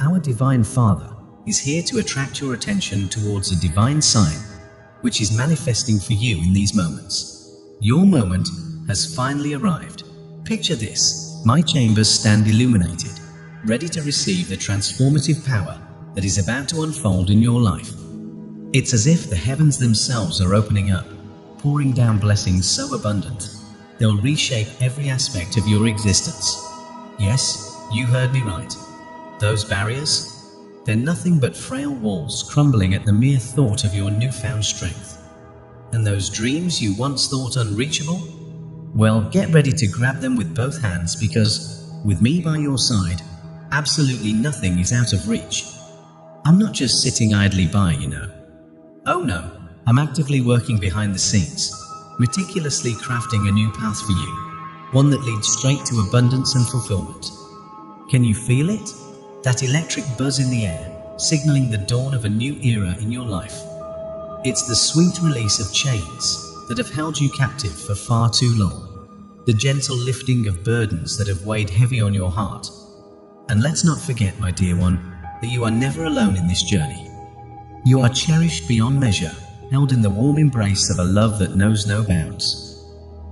Our Divine Father is here to attract your attention towards a divine sign which is manifesting for you in these moments. Your moment has finally arrived. Picture this: my chambers stand illuminated, ready to receive the transformative power that is about to unfold in your life. It's as if the heavens themselves are opening up, pouring down blessings so abundant, they'll reshape every aspect of your existence. Yes, you heard me right. Those barriers, they're nothing but frail walls crumbling at the mere thought of your newfound strength. And those dreams you once thought unreachable? Well, get ready to grab them with both hands, because, with me by your side, absolutely nothing is out of reach. I'm not just sitting idly by, you know. Oh no, I'm actively working behind the scenes, meticulously crafting a new path for you, one that leads straight to abundance and fulfillment. Can you feel it? That electric buzz in the air, signaling the dawn of a new era in your life. It's the sweet release of chains that have held you captive for far too long, the gentle lifting of burdens that have weighed heavy on your heart. And let's not forget, my dear one, that you are never alone in this journey. You are cherished beyond measure, held in the warm embrace of a love that knows no bounds.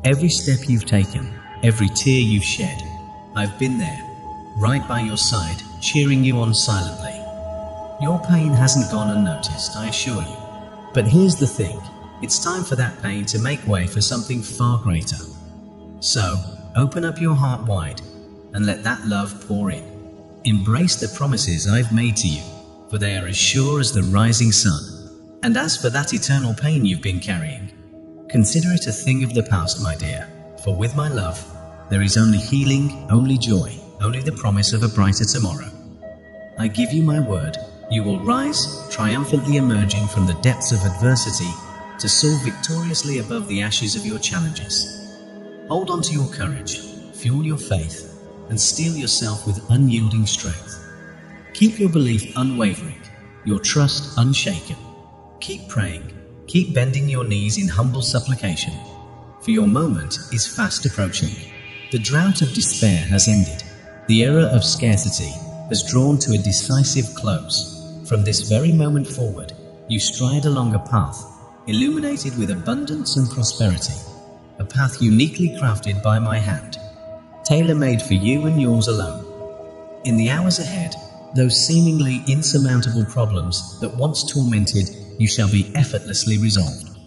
Every step you've taken, every tear you've shed, I've been there, right by your side, cheering you on silently. Your pain hasn't gone unnoticed, I assure you. But here's the thing, it's time for that pain to make way for something far greater. So, open up your heart wide and let that love pour in. Embrace the promises I've made to you, for they are as sure as the rising sun. And as for that eternal pain you've been carrying, consider it a thing of the past, my dear, for with my love, There is only healing, only joy, only the promise of a brighter tomorrow. I give you my word, you will rise, triumphantly emerging from the depths of adversity, to soar victoriously above the ashes of your challenges. Hold on to your courage, fuel your faith, and steel yourself with unyielding strength. Keep your belief unwavering, your trust unshaken. Keep praying, keep bending your knees in humble supplication, for your moment is fast approaching. The drought of despair has ended. The era of scarcity has drawn to a decisive close. From this very moment forward, you stride along a path illuminated with abundance and prosperity, a path uniquely crafted by my hand, tailor-made for you and yours alone. In the hours ahead, those seemingly insurmountable problems that once tormented you shall be effortlessly resolved.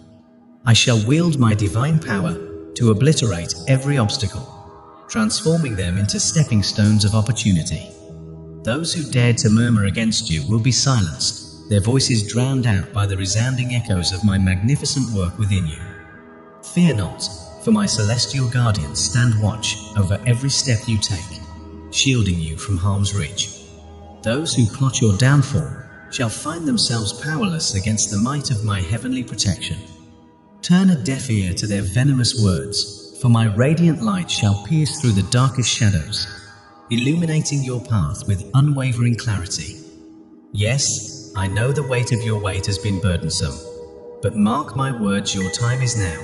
I shall wield my divine power to obliterate every obstacle, transforming them into stepping stones of opportunity. Those who dared to murmur against you will be silenced, their voices drowned out by the resounding echoes of my magnificent work within you. Fear not, for my celestial guardians stand watch over every step you take, shielding you from harm's reach. Those who plot your downfall shall find themselves powerless against the might of my heavenly protection. Turn a deaf ear to their venomous words, for my radiant light shall pierce through the darkest shadows, illuminating your path with unwavering clarity. Yes, I know the weight of your weight has been burdensome, but mark my words, your time is now,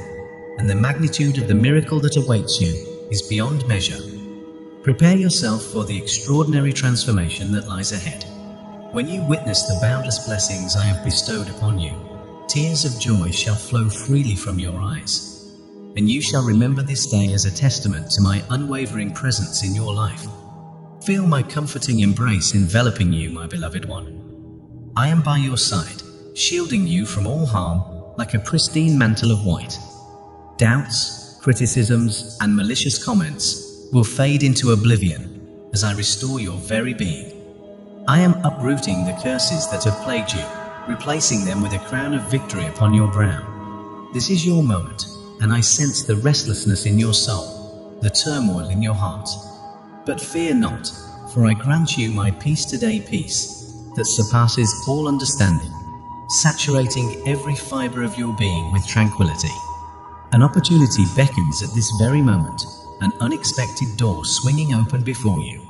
and the magnitude of the miracle that awaits you is beyond measure. Prepare yourself for the extraordinary transformation that lies ahead. When you witness the boundless blessings I have bestowed upon you, tears of joy shall flow freely from your eyes, and you shall remember this day as a testament to my unwavering presence in your life. Feel my comforting embrace enveloping you, my beloved one. I am by your side, shielding you from all harm like a pristine mantle of white. Doubts, criticisms, and malicious comments will fade into oblivion as I restore your very being. I am uprooting the curses that have plagued you, replacing them with a crown of victory upon your brow. This is your moment, and I sense the restlessness in your soul, the turmoil in your heart. But fear not, for I grant you my peace today, peace that surpasses all understanding, saturating every fiber of your being with tranquility. An opportunity beckons at this very moment, an unexpected door swinging open before you.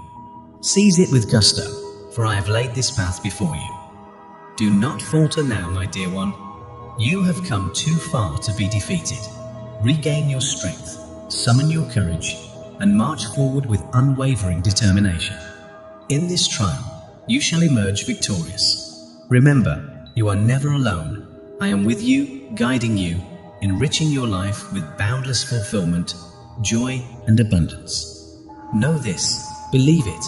Seize it with gusto, for I have laid this path before you. Do not falter now, my dear one. You have come too far to be defeated. Regain your strength, summon your courage, and march forward with unwavering determination. In this trial, you shall emerge victorious. Remember, you are never alone. I am with you, guiding you, enriching your life with boundless fulfillment, joy, and abundance. Know this, believe it.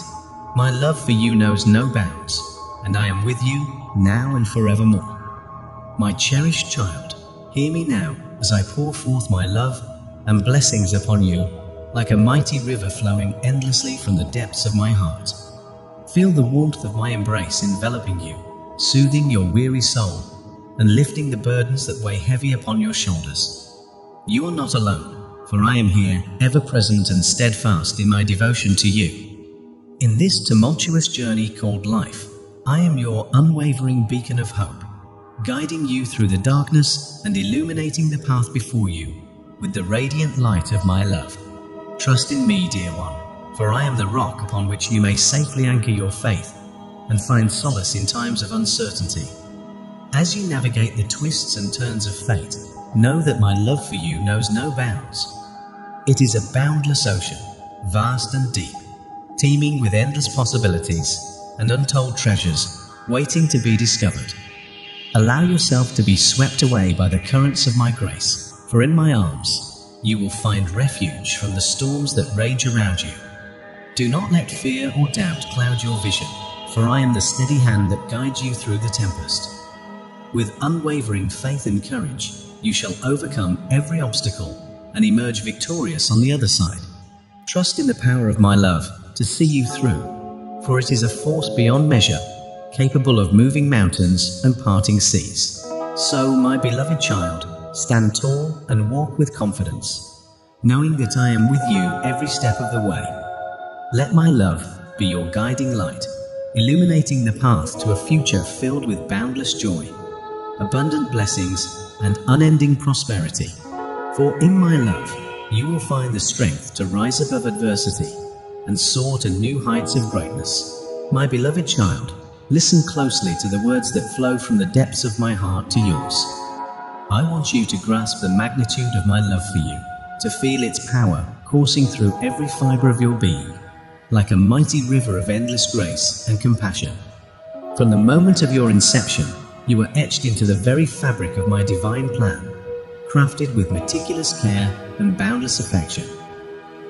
My love for you knows no bounds, and I am with you, now and forevermore. My cherished child, hear me now as I pour forth my love and blessings upon you like a mighty river flowing endlessly from the depths of my heart. Feel the warmth of my embrace enveloping you, soothing your weary soul and lifting the burdens that weigh heavy upon your shoulders. You are not alone, for I am here, ever present and steadfast in my devotion to you. In this tumultuous journey called life, I am your unwavering beacon of hope, guiding you through the darkness and illuminating the path before you with the radiant light of my love. Trust in me, dear one, for I am the rock upon which you may safely anchor your faith and find solace in times of uncertainty. As you navigate the twists and turns of fate, know that my love for you knows no bounds. It is a boundless ocean, vast and deep, teeming with endless possibilities and untold treasures waiting to be discovered. Allow yourself to be swept away by the currents of my grace, for in my arms you will find refuge from the storms that rage around you. Do not let fear or doubt cloud your vision, for I am the steady hand that guides you through the tempest. With unwavering faith and courage, you shall overcome every obstacle and emerge victorious on the other side. Trust in the power of my love to see you through, for it is a force beyond measure, capable of moving mountains and parting seas. So, my beloved child, stand tall and walk with confidence. knowing that I am with you every step of the way. Let my love be your guiding light, illuminating the path to a future filled with boundless joy, abundant blessings, and unending prosperity. For in my love, you will find the strength to rise above adversity and soar to new heights of greatness. My beloved child, listen closely to the words that flow from the depths of my heart to yours. I want you to grasp the magnitude of my love for you, to feel its power coursing through every fiber of your being, like a mighty river of endless grace and compassion. From the moment of your inception, you were etched into the very fabric of my divine plan, crafted with meticulous care and boundless affection.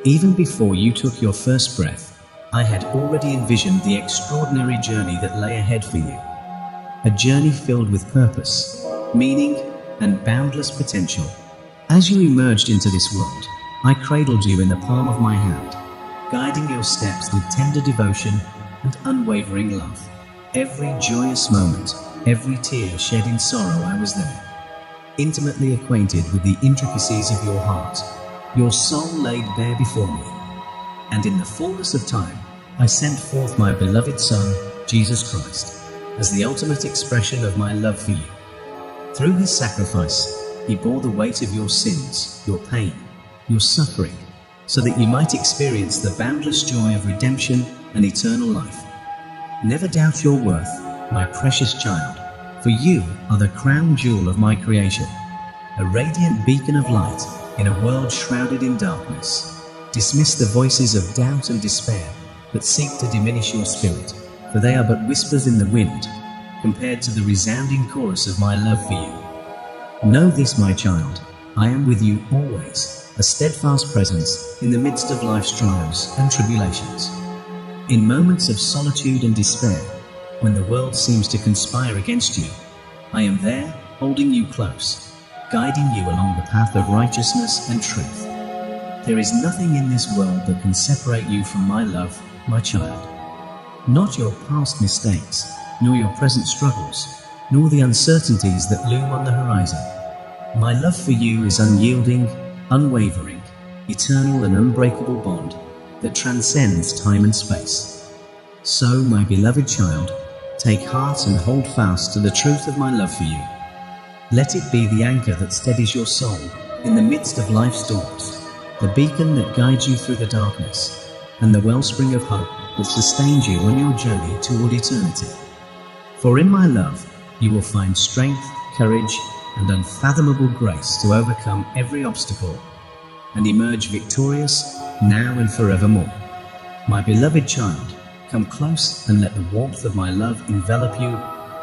Even before you took your first breath, I had already envisioned the extraordinary journey that lay ahead for you. A journey filled with purpose, meaning, and boundless potential. As you emerged into this world, I cradled you in the palm of my hand, guiding your steps with tender devotion and unwavering love. Every joyous moment, every tear shed in sorrow, I was there, intimately acquainted with the intricacies of your heart, your soul laid bare before me. And in the fullness of time, I sent forth my beloved Son, Jesus Christ, as the ultimate expression of my love for you. Through his sacrifice, he bore the weight of your sins, your pain, your suffering, so that you might experience the boundless joy of redemption and eternal life. Never doubt your worth, my precious child, for you are the crown jewel of my creation, a radiant beacon of light in a world shrouded in darkness. Dismiss the voices of doubt and despair that seek to diminish your spirit, for they are but whispers in the wind, compared to the resounding chorus of my love for you. Know this, my child, I am with you always, a steadfast presence in the midst of life's trials and tribulations. In moments of solitude and despair, when the world seems to conspire against you, I am there holding you close, guiding you along the path of righteousness and truth. There is nothing in this world that can separate you from my love, my child. Not your past mistakes, nor your present struggles, nor the uncertainties that loom on the horizon. My love for you is unyielding, unwavering, eternal and unbreakable bond that transcends time and space. So, my beloved child, take heart and hold fast to the truth of my love for you. Let it be the anchor that steadies your soul in the midst of life's storms, the beacon that guides you through the darkness, and the wellspring of hope that sustains you on your journey toward eternity. For in my love, you will find strength, courage, and unfathomable grace to overcome every obstacle and emerge victorious now and forevermore. My beloved child, come close and let the warmth of my love envelop you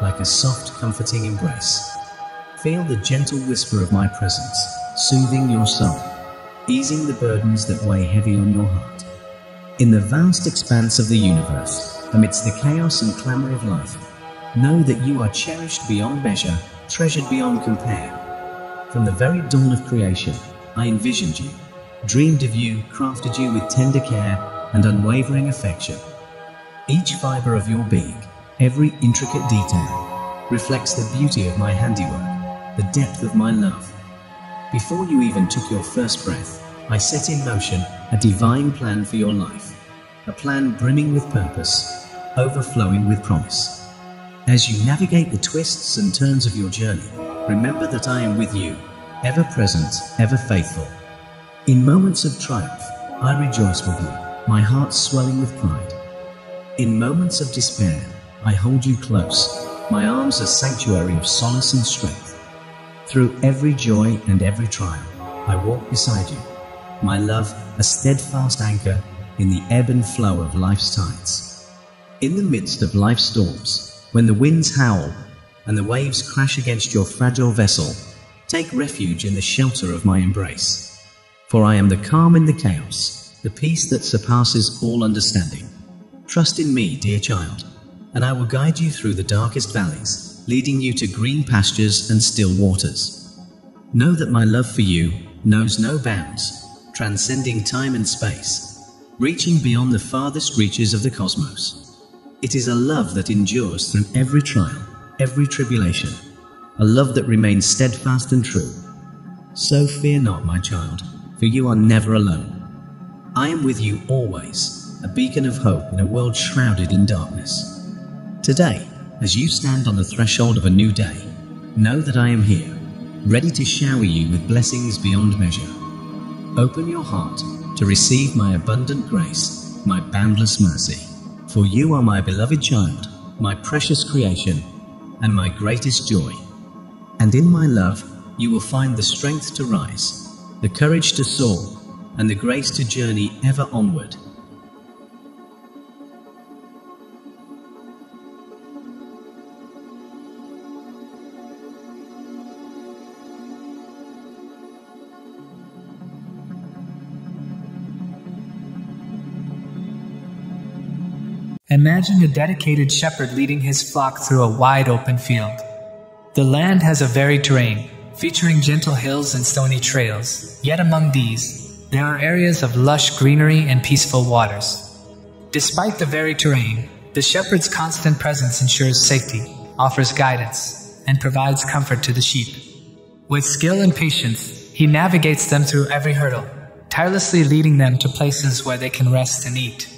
like a soft, comforting embrace. Feel the gentle whisper of my presence, soothing your soul, easing the burdens that weigh heavy on your heart. In the vast expanse of the universe, amidst the chaos and clamor of life, know that you are cherished beyond measure, treasured beyond compare. From the very dawn of creation, I envisioned you, dreamed of you, crafted you with tender care and unwavering affection. Each fiber of your being, every intricate detail, reflects the beauty of my handiwork, the depth of my love. Before you even took your first breath, I set in motion a divine plan for your life, a plan brimming with purpose, overflowing with promise. As you navigate the twists and turns of your journey, remember that I am with you, ever present, ever faithful. In moments of triumph, I rejoice with you, my heart swelling with pride. In moments of despair, I hold you close, my arms a sanctuary of solace and strength. Through every joy and every trial, I walk beside you, my love a steadfast anchor in the ebb and flow of life's tides. In the midst of life's storms, when the winds howl and the waves crash against your fragile vessel, take refuge in the shelter of my embrace. For I am the calm in the chaos, the peace that surpasses all understanding. Trust in me, dear child, and I will guide you through the darkest valleys, leading you to green pastures and still waters. Know that my love for you knows no bounds, transcending time and space, reaching beyond the farthest reaches of the cosmos. It is a love that endures through every trial, every tribulation, a love that remains steadfast and true. So fear not, my child, for you are never alone. I am with you always, a beacon of hope in a world shrouded in darkness. Today, as you stand on the threshold of a new day, know that I am here, ready to shower you with blessings beyond measure. Open your heart to receive my abundant grace, my boundless mercy. For you are my beloved child, my precious creation, and my greatest joy. And in my love, you will find the strength to rise, the courage to soar, and the grace to journey ever onward. Imagine a dedicated shepherd leading his flock through a wide-open field. The land has a varied terrain, featuring gentle hills and stony trails, yet among these, there are areas of lush greenery and peaceful waters. Despite the varied terrain, the shepherd's constant presence ensures safety, offers guidance, and provides comfort to the sheep. With skill and patience, he navigates them through every hurdle, tirelessly leading them to places where they can rest and eat.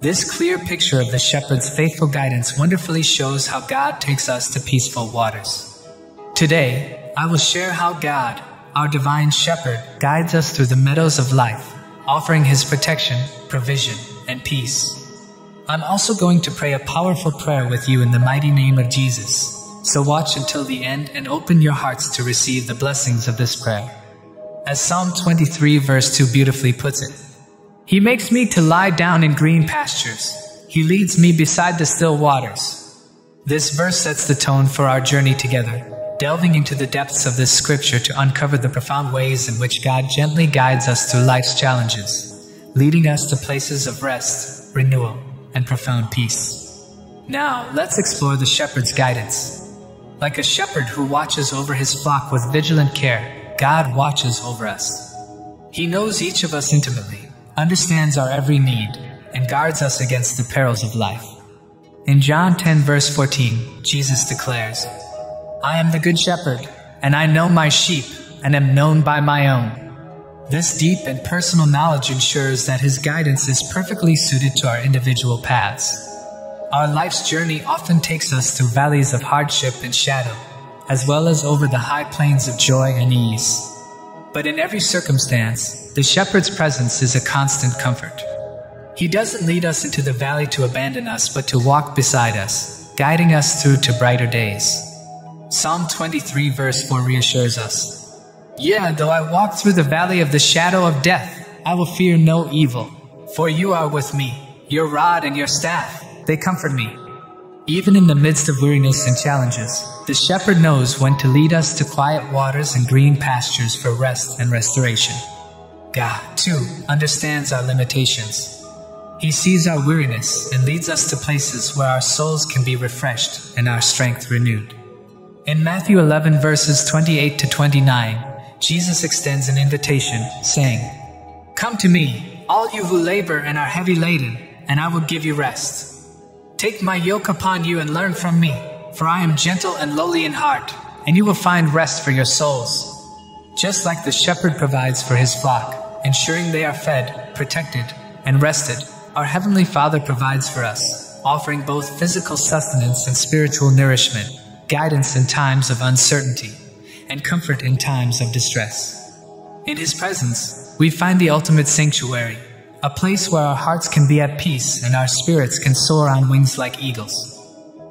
This clear picture of the shepherd's faithful guidance wonderfully shows how God takes us to peaceful waters. Today, I will share how God, our divine shepherd, guides us through the meadows of life, offering his protection, provision, and peace. I'm also going to pray a powerful prayer with you in the mighty name of Jesus, so watch until the end and open your hearts to receive the blessings of this prayer. As Psalm 23 verse 2 beautifully puts it, "He makes me to lie down in green pastures. He leads me beside the still waters." This verse sets the tone for our journey together, delving into the depths of this scripture to uncover the profound ways in which God gently guides us through life's challenges, leading us to places of rest, renewal, and profound peace. Now, let's explore the shepherd's guidance. Like a shepherd who watches over his flock with vigilant care, God watches over us. He knows each of us intimately, understands our every need, and guards us against the perils of life. In John 10 verse 14, Jesus declares, "I am the good shepherd, and I know my sheep, and am known by my own." This deep and personal knowledge ensures that his guidance is perfectly suited to our individual paths. Our life's journey often takes us through valleys of hardship and shadow, as well as over the high plains of joy and ease. But in every circumstance, the shepherd's presence is a constant comfort. He doesn't lead us into the valley to abandon us, but to walk beside us, guiding us through to brighter days. Psalm 23 verse 4 reassures us, "Yeah, though I walk through the valley of the shadow of death, I will fear no evil. For you are with me, your rod and your staff, they comfort me." Even in the midst of weariness and challenges, the shepherd knows when to lead us to quiet waters and green pastures for rest and restoration. God, too, understands our limitations. He sees our weariness and leads us to places where our souls can be refreshed and our strength renewed. In Matthew 11 verses 28 to 29, Jesus extends an invitation, saying, "Come to me, all you who labor and are heavy laden, and I will give you rest. Take my yoke upon you and learn from me, for I am gentle and lowly in heart, and you will find rest for your souls." Just like the shepherd provides for his flock, ensuring they are fed, protected, and rested, our Heavenly Father provides for us, offering both physical sustenance and spiritual nourishment, guidance in times of uncertainty, and comfort in times of distress. In his presence, we find the ultimate sanctuary, a place where our hearts can be at peace and our spirits can soar on wings like eagles.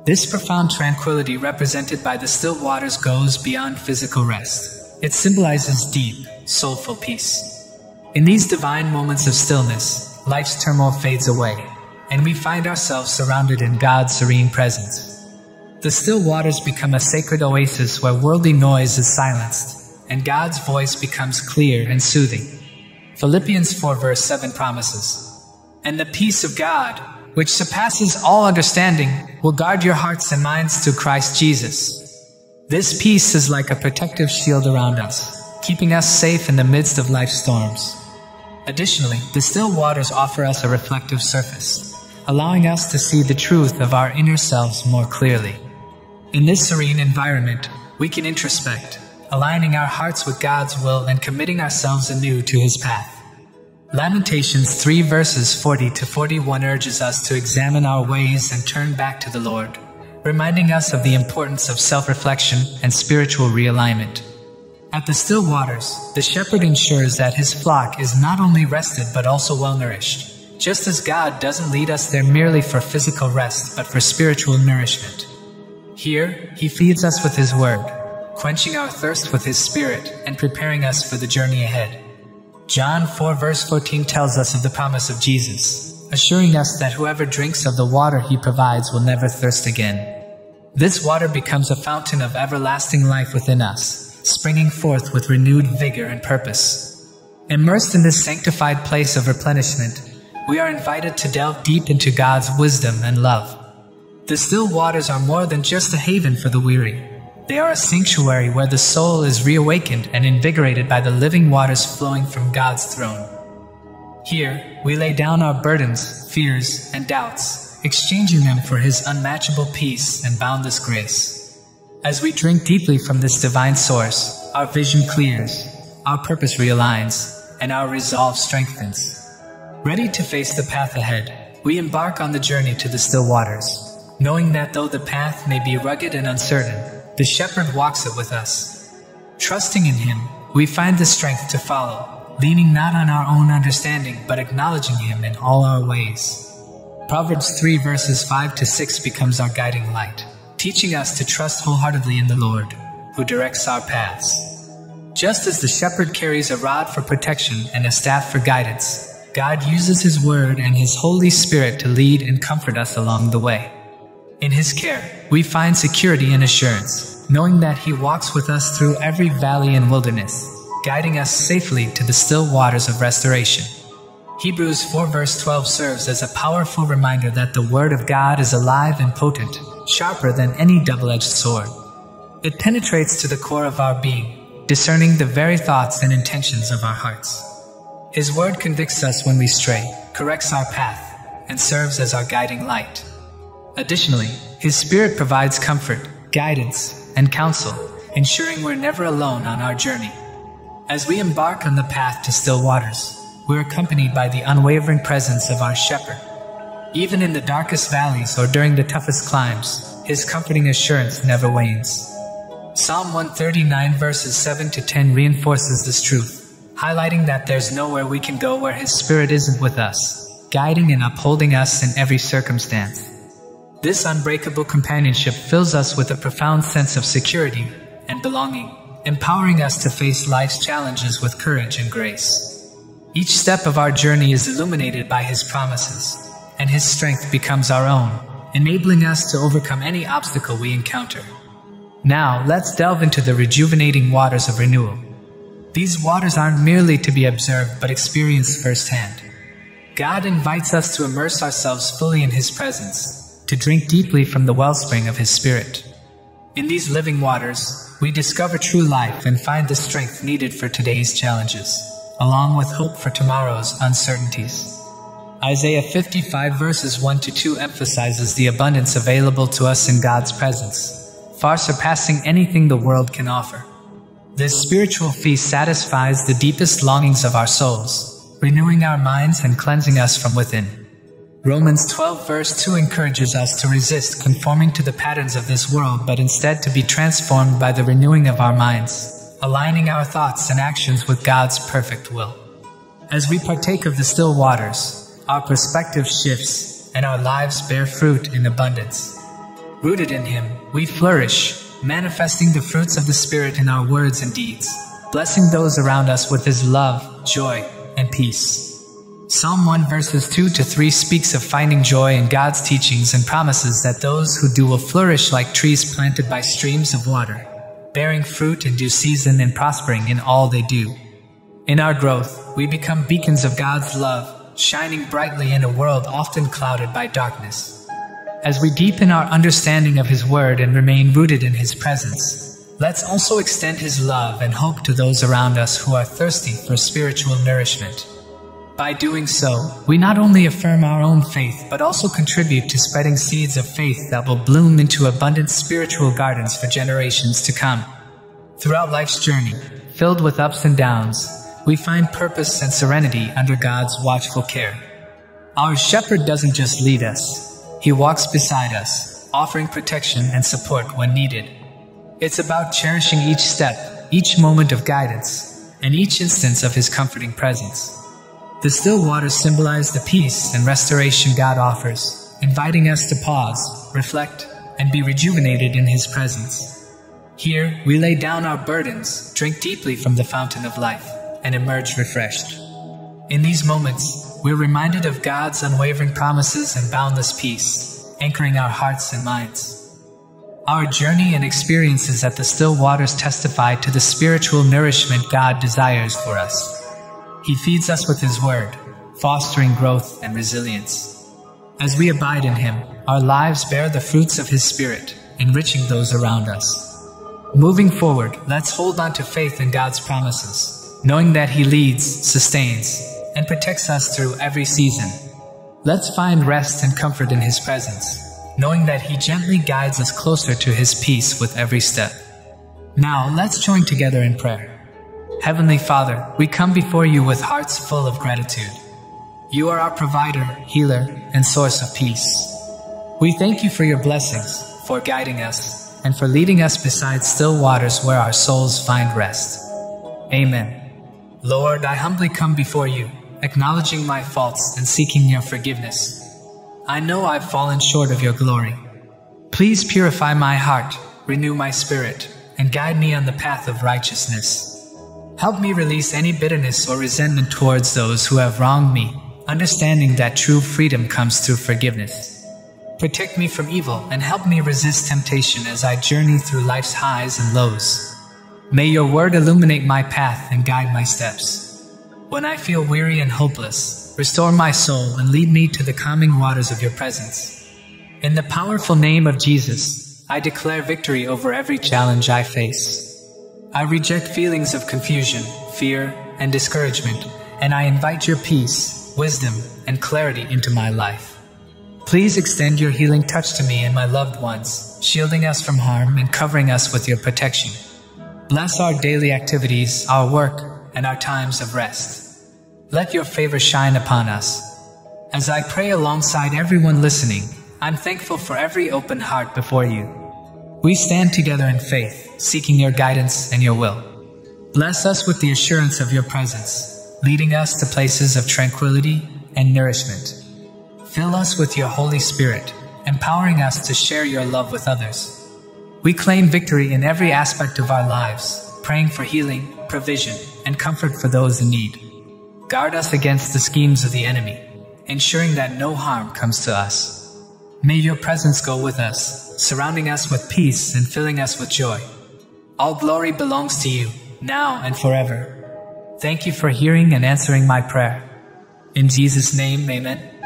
This profound tranquility represented by the still waters goes beyond physical rest. It symbolizes deep, soulful peace. In these divine moments of stillness, life's turmoil fades away, and we find ourselves surrounded in God's serene presence. The still waters become a sacred oasis where worldly noise is silenced, and God's voice becomes clear and soothing. Philippians 4 verse 7 promises, "And the peace of God, which surpasses all understanding, will guard your hearts and minds through Christ Jesus." This peace is like a protective shield around us, keeping us safe in the midst of life's storms. Additionally, the still waters offer us a reflective surface, allowing us to see the truth of our inner selves more clearly. In this serene environment, we can introspect, aligning our hearts with God's will and committing ourselves anew to His path. Lamentations 3 verses 40 to 41 urges us to examine our ways and turn back to the Lord, reminding us of the importance of self-reflection and spiritual realignment. At the still waters, the shepherd ensures that his flock is not only rested but also well-nourished, just as God doesn't lead us there merely for physical rest but for spiritual nourishment. Here, He feeds us with His word, quenching our thirst with His Spirit and preparing us for the journey ahead. John 4 verse 14 tells us of the promise of Jesus, assuring us that whoever drinks of the water He provides will never thirst again. This water becomes a fountain of everlasting life within us, springing forth with renewed vigor and purpose. Immersed in this sanctified place of replenishment, we are invited to delve deep into God's wisdom and love. The still waters are more than just a haven for the weary. They are a sanctuary where the soul is reawakened and invigorated by the living waters flowing from God's throne. Here, we lay down our burdens, fears, and doubts, exchanging them for His unmatchable peace and boundless grace. As we drink deeply from this divine source, our vision clears, our purpose realigns, and our resolve strengthens. Ready to face the path ahead, we embark on the journey to the still waters, knowing that though the path may be rugged and uncertain, the shepherd walks it with us. Trusting in Him, we find the strength to follow, leaning not on our own understanding, but acknowledging Him in all our ways. Proverbs 3 verses 5 to 6 becomes our guiding light, teaching us to trust wholeheartedly in the Lord, who directs our paths. Just as the shepherd carries a rod for protection and a staff for guidance, God uses His word and His Holy Spirit to lead and comfort us along the way. In His care, we find security and assurance, knowing that He walks with us through every valley and wilderness, guiding us safely to the still waters of restoration. Hebrews 4 verse 12 serves as a powerful reminder that the Word of God is alive and potent, sharper than any double-edged sword. It penetrates to the core of our being, discerning the very thoughts and intentions of our hearts. His Word convicts us when we stray, corrects our path, and serves as our guiding light. Additionally, His Spirit provides comfort, guidance, and counsel, ensuring we're never alone on our journey. As we embark on the path to still waters, we're accompanied by the unwavering presence of our shepherd. Even in the darkest valleys or during the toughest climbs, His comforting assurance never wanes. Psalm 139 verses 7 to 10 reinforces this truth, highlighting that there's nowhere we can go where His Spirit isn't with us, guiding and upholding us in every circumstance. This unbreakable companionship fills us with a profound sense of security and belonging, empowering us to face life's challenges with courage and grace. Each step of our journey is illuminated by His promises, and His strength becomes our own, enabling us to overcome any obstacle we encounter. Now, let's delve into the rejuvenating waters of renewal. These waters aren't merely to be observed but experienced firsthand. God invites us to immerse ourselves fully in His presence, to drink deeply from the wellspring of His Spirit. In these living waters, we discover true life and find the strength needed for today's challenges, along with hope for tomorrow's uncertainties. Isaiah 55 verses 1 to 2 emphasizes the abundance available to us in God's presence, far surpassing anything the world can offer. This spiritual feast satisfies the deepest longings of our souls, renewing our minds and cleansing us from within. Romans 12 verse 2 encourages us to resist conforming to the patterns of this world, but instead to be transformed by the renewing of our minds, aligning our thoughts and actions with God's perfect will. As we partake of the still waters, our perspective shifts, and our lives bear fruit in abundance. Rooted in Him, we flourish, manifesting the fruits of the Spirit in our words and deeds, blessing those around us with His love, joy, and peace. Psalm 1 verses 2 to 3 speaks of finding joy in God's teachings and promises that those who do will flourish like trees planted by streams of water, bearing fruit in due season and prospering in all they do. In our growth, we become beacons of God's love, shining brightly in a world often clouded by darkness. As we deepen our understanding of His Word and remain rooted in His presence, let's also extend His love and hope to those around us who are thirsty for spiritual nourishment. By doing so, we not only affirm our own faith, but also contribute to spreading seeds of faith that will bloom into abundant spiritual gardens for generations to come. Throughout life's journey, filled with ups and downs, we find purpose and serenity under God's watchful care. Our shepherd doesn't just lead us. He walks beside us, offering protection and support when needed. It's about cherishing each step, each moment of guidance, and each instance of His comforting presence. The still waters symbolize the peace and restoration God offers, inviting us to pause, reflect, and be rejuvenated in His presence. Here, we lay down our burdens, drink deeply from the fountain of life, and emerge refreshed. In these moments, we're reminded of God's unwavering promises and boundless peace, anchoring our hearts and minds. Our journey and experiences at the still waters testify to the spiritual nourishment God desires for us. He feeds us with His Word, fostering growth and resilience. As we abide in Him, our lives bear the fruits of His Spirit, enriching those around us. Moving forward, let's hold on to faith in God's promises, knowing that He leads, sustains, and protects us through every season. Let's find rest and comfort in His presence, knowing that He gently guides us closer to His peace with every step. Now, let's join together in prayer. Heavenly Father, we come before You with hearts full of gratitude. You are our provider, healer, and source of peace. We thank You for Your blessings, for guiding us, and for leading us beside still waters where our souls find rest. Amen. Lord, I humbly come before You, acknowledging my faults and seeking Your forgiveness. I know I've fallen short of Your glory. Please purify my heart, renew my spirit, and guide me on the path of righteousness. Help me release any bitterness or resentment towards those who have wronged me, understanding that true freedom comes through forgiveness. Protect me from evil and help me resist temptation as I journey through life's highs and lows. May Your Word illuminate my path and guide my steps. When I feel weary and hopeless, restore my soul and lead me to the calming waters of Your presence. In the powerful name of Jesus, I declare victory over every challenge I face. I reject feelings of confusion, fear, and discouragement, and I invite Your peace, wisdom, and clarity into my life. Please extend Your healing touch to me and my loved ones, shielding us from harm and covering us with Your protection. Bless our daily activities, our work, and our times of rest. Let Your favor shine upon us. As I pray alongside everyone listening, I'm thankful for every open heart before You. We stand together in faith, seeking Your guidance and Your will. Bless us with the assurance of Your presence, leading us to places of tranquility and nourishment. Fill us with Your Holy Spirit, empowering us to share Your love with others. We claim victory in every aspect of our lives, praying for healing, provision, and comfort for those in need. Guard us against the schemes of the enemy, ensuring that no harm comes to us. May Your presence go with us, surrounding us with peace and filling us with joy. All glory belongs to You, now and forever. Thank You for hearing and answering my prayer. In Jesus' name, amen.